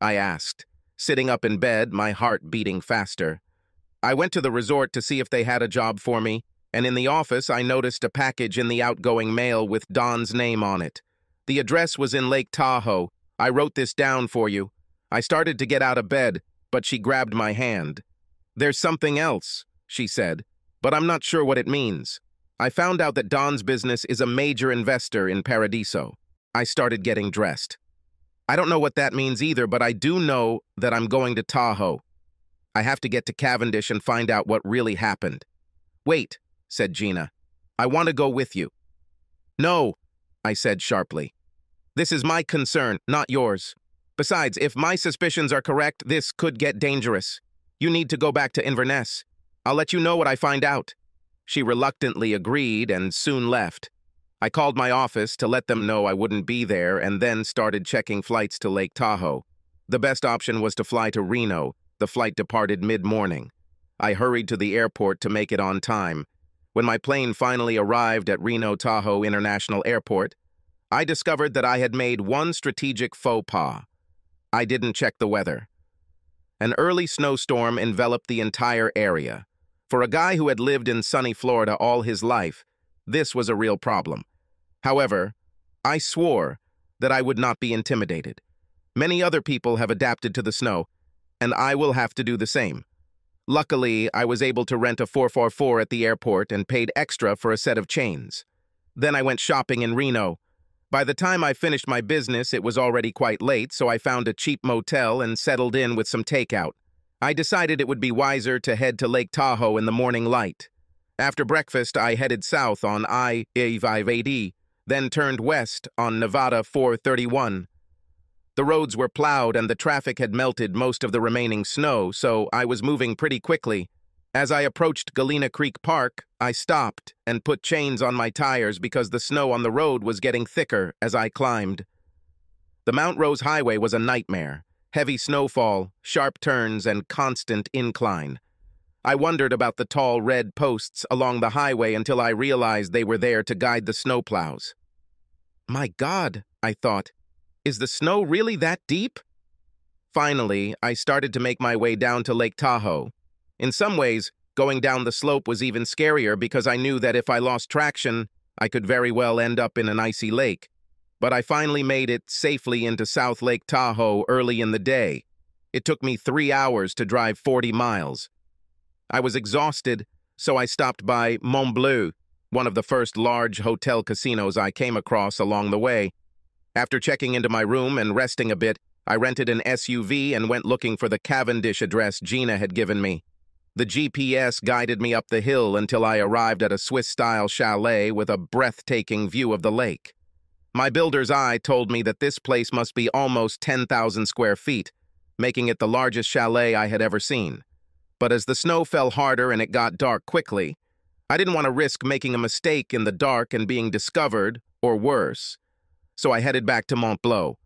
I asked, sitting up in bed, my heart beating faster. "I went to the resort to see if they had a job for me, and in the office I noticed a package in the outgoing mail with Don's name on it. The address was in Lake Tahoe. I wrote this down for you." I started to get out of bed, but she grabbed my hand. "There's something else," she said, "but I'm not sure what it means. I found out that Don's business is a major investor in Paradiso." I started getting dressed. I don't know what that means either, but I do know that I'm going to Tahoe. I have to get to Cavendish and find out what really happened. Wait, said Gina. I want to go with you. No, I said sharply. This is my concern, not yours. Besides, if my suspicions are correct, this could get dangerous. You need to go back to Inverness. I'll let you know what I find out. She reluctantly agreed and soon left. I called my office to let them know I wouldn't be there and then started checking flights to Lake Tahoe. The best option was to fly to Reno. The flight departed mid-morning. I hurried to the airport to make it on time. When my plane finally arrived at Reno-Tahoe International Airport, I discovered that I had made one strategic faux pas. I didn't check the weather. An early snowstorm enveloped the entire area. For a guy who had lived in sunny Florida all his life, this was a real problem. However, I swore that I would not be intimidated. Many other people have adapted to the snow, and I will have to do the same. Luckily, I was able to rent a 4x4 at the airport and paid extra for a set of chains. Then I went shopping in Reno. By the time I finished my business, it was already quite late, so I found a cheap motel and settled in with some takeout. I decided it would be wiser to head to Lake Tahoe in the morning light. After breakfast, I headed south on I-580, then turned west on Nevada 431. The roads were plowed and the traffic had melted most of the remaining snow, so I was moving pretty quickly. As I approached Galena Creek Park, I stopped and put chains on my tires because the snow on the road was getting thicker as I climbed. The Mount Rose Highway was a nightmare. Heavy snowfall, sharp turns, and constant incline. I wondered about the tall red posts along the highway until I realized they were there to guide the snowplows. My God, I thought, is the snow really that deep? Finally, I started to make my way down to Lake Tahoe. In some ways, going down the slope was even scarier because I knew that if I lost traction, I could very well end up in an icy lake. But I finally made it safely into South Lake Tahoe early in the day. It took me 3 hours to drive 40 miles. I was exhausted, so I stopped by Mont Bleu, one of the first large hotel casinos I came across along the way. After checking into my room and resting a bit, I rented an SUV and went looking for the Cavendish address Gina had given me. The GPS guided me up the hill until I arrived at a Swiss-style chalet with a breathtaking view of the lake. My builder's eye told me that this place must be almost 10,000 square feet, making it the largest chalet I had ever seen. But as the snow fell harder and it got dark quickly, I didn't want to risk making a mistake in the dark and being discovered, or worse. So I headed back to Mont Bleu.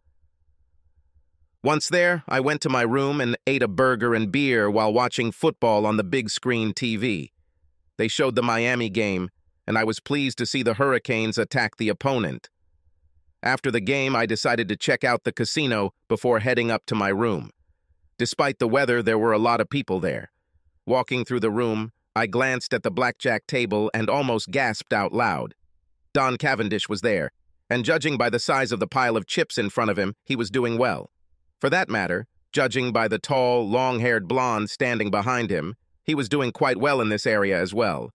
Once there, I went to my room and ate a burger and beer while watching football on the big screen TV. They showed the Miami game, and I was pleased to see the Hurricanes attack the opponent. After the game, I decided to check out the casino before heading up to my room. Despite the weather, there were a lot of people there. Walking through the room, I glanced at the blackjack table and almost gasped out loud. Don Cavendish was there, and judging by the size of the pile of chips in front of him, he was doing well. For that matter, judging by the tall, long-haired blonde standing behind him, he was doing quite well in this area as well.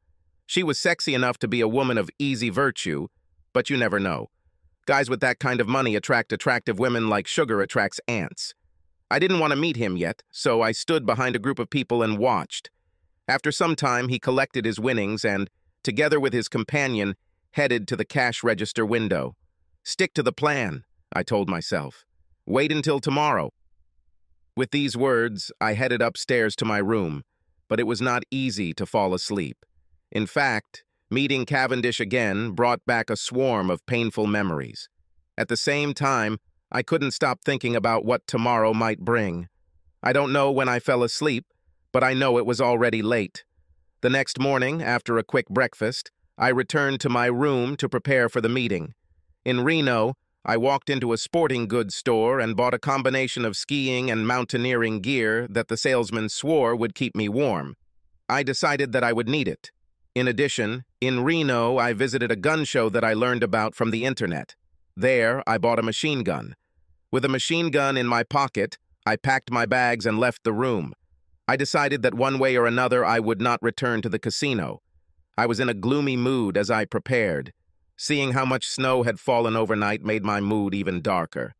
She was sexy enough to be a woman of easy virtue, but you never know. Guys with that kind of money attract attractive women like sugar attracts ants. I didn't want to meet him yet, so I stood behind a group of people and watched. After some time, he collected his winnings and, together with his companion, headed to the cash register window. Stick to the plan, I told myself. Wait until tomorrow. With these words, I headed upstairs to my room, but it was not easy to fall asleep. In fact, meeting Cavendish again brought back a swarm of painful memories. At the same time, I couldn't stop thinking about what tomorrow might bring. I don't know when I fell asleep, but I know it was already late. The next morning, after a quick breakfast, I returned to my room to prepare for the meeting. In Reno, I walked into a sporting goods store and bought a combination of skiing and mountaineering gear that the salesman swore would keep me warm. I decided that I would need it. In addition, in Reno, I visited a gun show that I learned about from the internet. There, I bought a machine gun. With a machine gun in my pocket, I packed my bags and left the room. I decided that one way or another I would not return to the casino. I was in a gloomy mood as I prepared. Seeing how much snow had fallen overnight made my mood even darker.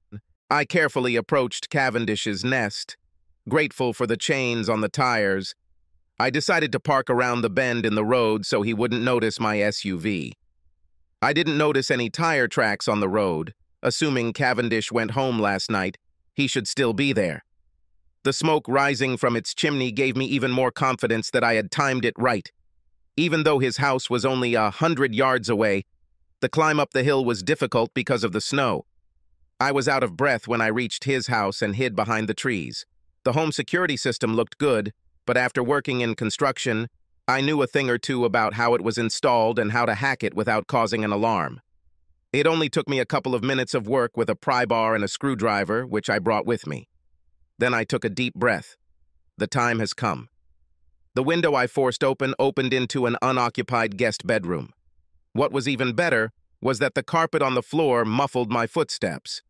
I carefully approached Cavendish's nest, grateful for the chains on the tires. I decided to park around the bend in the road so he wouldn't notice my SUV. I didn't notice any tire tracks on the road. Assuming Cavendish went home last night, he should still be there. The smoke rising from its chimney gave me even more confidence that I had timed it right. Even though his house was only 100 yards away, the climb up the hill was difficult because of the snow. I was out of breath when I reached his house and hid behind the trees. The home security system looked good, but after working in construction, I knew a thing or two about how it was installed and how to hack it without causing an alarm. It only took me a couple of minutes of work with a pry bar and a screwdriver, which I brought with me. Then I took a deep breath. The time has come. The window I forced open opened into an unoccupied guest bedroom. What was even better was that the carpet on the floor muffled my footsteps.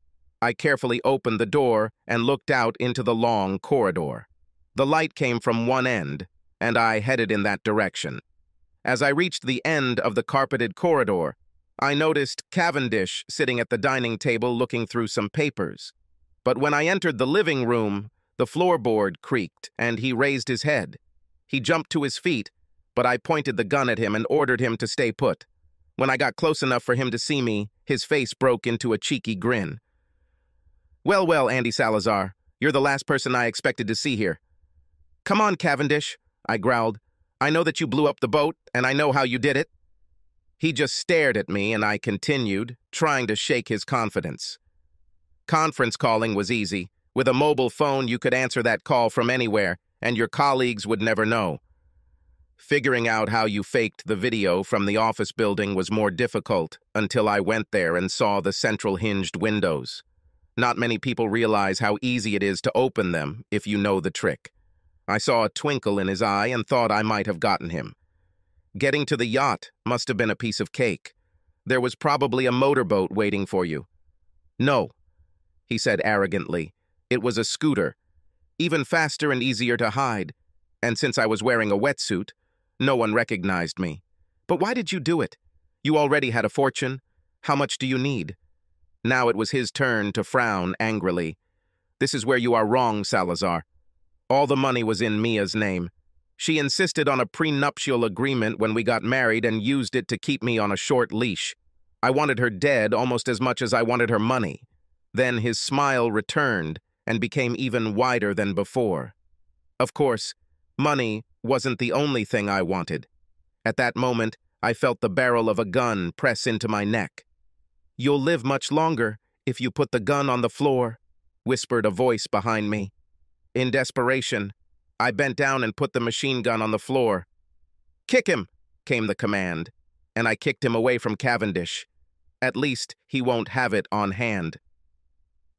I carefully opened the door and looked out into the long corridor. The light came from one end, and I headed in that direction. As I reached the end of the carpeted corridor, I noticed Cavendish sitting at the dining table looking through some papers. But when I entered the living room, the floorboard creaked and he raised his head. He jumped to his feet, but I pointed the gun at him and ordered him to stay put. When I got close enough for him to see me, his face broke into a cheeky grin. "Well, well, Andy Salazar, you're the last person I expected to see here." "Come on, Cavendish," I growled. "I know that you blew up the boat, and I know how you did it." He just stared at me, and I continued, trying to shake his confidence. Conference calling was easy. With a mobile phone, you could answer that call from anywhere, and your colleagues would never know. Figuring out how you faked the video from the office building was more difficult until I went there and saw the central hinged windows. Not many people realize how easy it is to open them if you know the trick. I saw a twinkle in his eye and thought I might have gotten him. Getting to the yacht must have been a piece of cake. There was probably a motorboat waiting for you. "No," he said arrogantly. It was a scooter, even faster and easier to hide. And since I was wearing a wetsuit, no one recognized me. "But why did you do it? You already had a fortune. How much do you need?" Now it was his turn to frown angrily. "This is where you are wrong, Salazar. All the money was in Mia's name. She insisted on a prenuptial agreement when we got married and used it to keep me on a short leash. I wanted her dead almost as much as I wanted her money." Then his smile returned and became even wider than before. Of course, money wasn't the only thing I wanted. At that moment, I felt the barrel of a gun press into my neck. "You'll live much longer if you put the gun on the floor," whispered a voice behind me. In desperation, I bent down and put the machine gun on the floor. "Kick him," came the command, and I kicked him away from Cavendish. At least he won't have it on hand.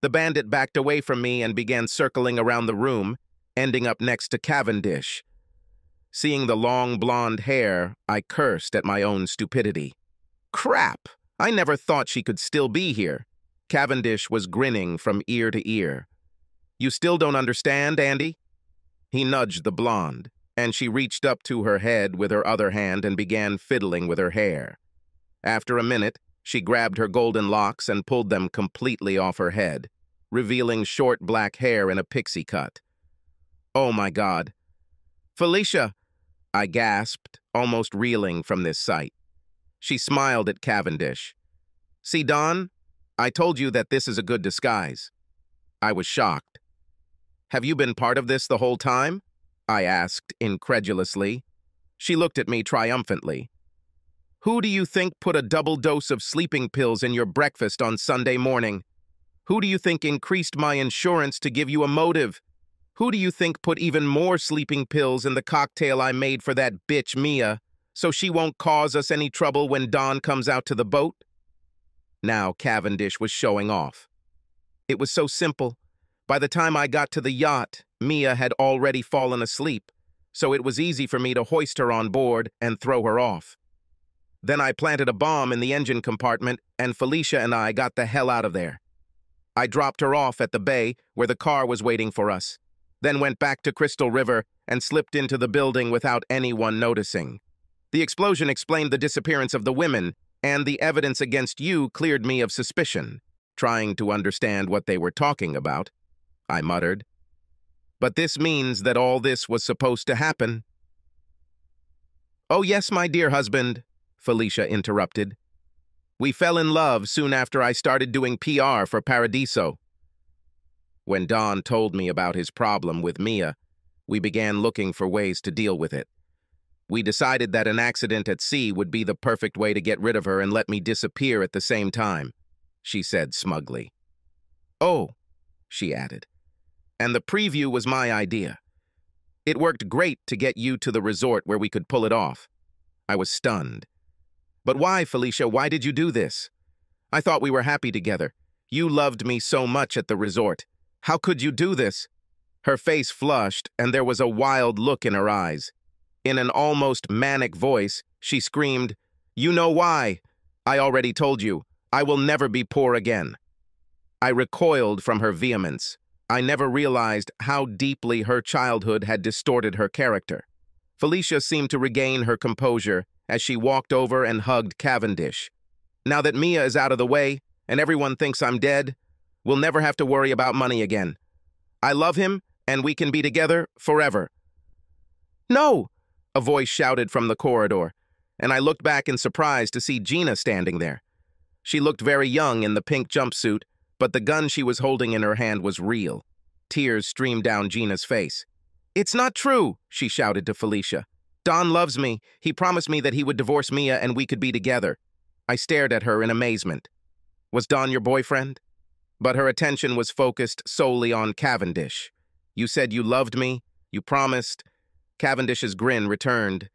The bandit backed away from me and began circling around the room, ending up next to Cavendish. Seeing the long blonde hair, I cursed at my own stupidity. Crap! I never thought she could still be here. Cavendish was grinning from ear to ear. "You still don't understand, Andy?" He nudged the blonde, and she reached up to her head with her other hand and began fiddling with her hair. After a minute, she grabbed her golden locks and pulled them completely off her head, revealing short black hair in a pixie cut. Oh my God. "Felicia," I gasped, almost reeling from this sight. She smiled at Cavendish. "See, Don, I told you that this is a good disguise." I was shocked. "Have you been part of this the whole time?" I asked incredulously. She looked at me triumphantly. "Who do you think put a double dose of sleeping pills in your breakfast on Sunday morning? Who do you think increased my insurance to give you a motive? Who do you think put even more sleeping pills in the cocktail I made for that bitch Mia, so she won't cause us any trouble when Don comes out to the boat?" Now Cavendish was showing off. It was so simple. By the time I got to the yacht, Mia had already fallen asleep, so it was easy for me to hoist her on board and throw her off. Then I planted a bomb in the engine compartment, and Felicia and I got the hell out of there. I dropped her off at the bay where the car was waiting for us, then went back to Crystal River and slipped into the building without anyone noticing. The explosion explained the disappearance of the women, and the evidence against you cleared me of suspicion. trying to understand what they were talking about. I muttered, "But this means that all this was supposed to happen." "Oh yes, my dear husband," Felicia interrupted. "We fell in love soon after I started doing PR for Paradiso." When Don told me about his problem with Mia, we began looking for ways to deal with it. We decided that an accident at sea would be the perfect way to get rid of her and let me disappear at the same time, she said smugly. "Oh," she added, "and the preview was my idea. It worked great to get you to the resort where we could pull it off." I was stunned. "But why, Felicia, why did you do this? I thought we were happy together. You loved me so much at the resort. How could you do this?" Her face flushed, and there was a wild look in her eyes. In an almost manic voice, she screamed, "You know why? I already told you. I will never be poor again." I recoiled from her vehemence. I never realized how deeply her childhood had distorted her character. Felicia seemed to regain her composure as she walked over and hugged Cavendish. "Now that Mia is out of the way, and everyone thinks I'm dead, we'll never have to worry about money again. I love him, and we can be together forever." "No!" a voice shouted from the corridor, and I looked back in surprise to see Gina standing there. She looked very young in the pink jumpsuit, but the gun she was holding in her hand was real. Tears streamed down Gina's face. "It's not true!" she shouted to Felicia. "Don loves me. He promised me that he would divorce Mia and we could be together." I stared at her in amazement. "Was Don your boyfriend?" But her attention was focused solely on Cavendish. "You said you loved me. You promised." Cavendish's grin returned.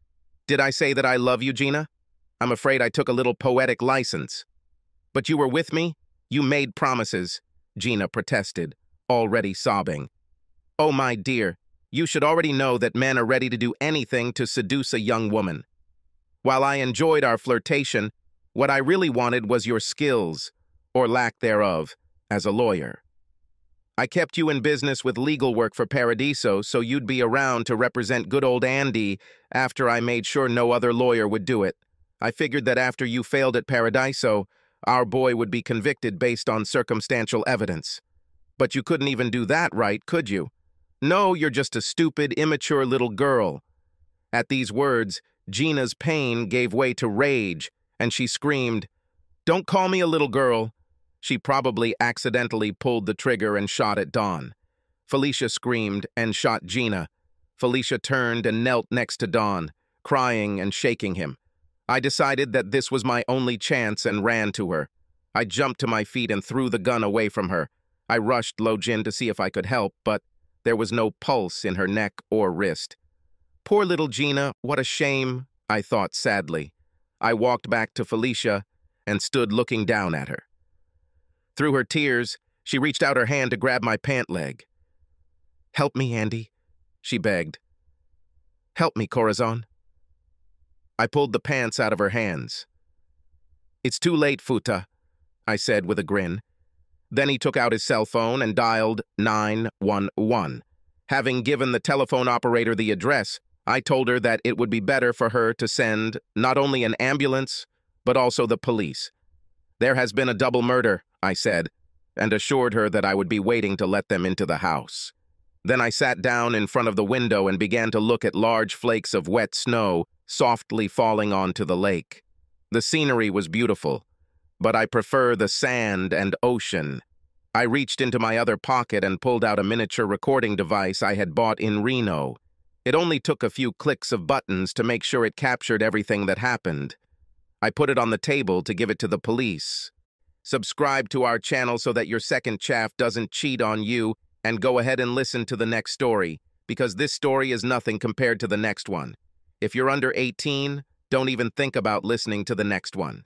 "Did I say that I love you, Gina? I'm afraid I took a little poetic license." "But you were with me. You made promises," Gina protested, already sobbing. "Oh, my dear, you should already know that men are ready to do anything to seduce a young woman. While I enjoyed our flirtation, what I really wanted was your skills, or lack thereof, as a lawyer. I kept you in business with legal work for Paradiso so you'd be around to represent good old Andy after I made sure no other lawyer would do it. I figured that after you failed at Paradiso, our boy would be convicted based on circumstantial evidence. But you couldn't even do that right, could you? No, you're just a stupid, immature little girl." At these words, Gina's pain gave way to rage, and she screamed, "Don't call me a little girl." She probably accidentally pulled the trigger and shot at Don. Felicia screamed and shot Gina. Felicia turned and knelt next to Don, crying and shaking him. I decided that this was my only chance and ran to her. I jumped to my feet and threw the gun away from her. I rushed Lojin to see if I could help, but there was no pulse in her neck or wrist. "Poor little Gina, what a shame," I thought sadly. I walked back to Felicia and stood looking down at her. Through her tears, she reached out her hand to grab my pant leg. "Help me, Andy," she begged. "Help me, Corazon." I pulled the pants out of her hands. "It's too late, Futa," I said with a grin. Then he took out his cell phone and dialed 911. Having given the telephone operator the address, I told her that it would be better for her to send not only an ambulance, but also the police. "There has been a double murder," I said, and assured her that I would be waiting to let them into the house. Then I sat down in front of the window and began to look at large flakes of wet snow softly falling onto the lake. The scenery was beautiful, but I prefer the sand and ocean. I reached into my other pocket and pulled out a miniature recording device I had bought in Reno. It only took a few clicks of buttons to make sure it captured everything that happened. I put it on the table to give it to the police. "Subscribe to our channel so that your second chaff doesn't cheat on you, and go ahead and listen to the next story, because this story is nothing compared to the next one. If you're under 18, don't even think about listening to the next one."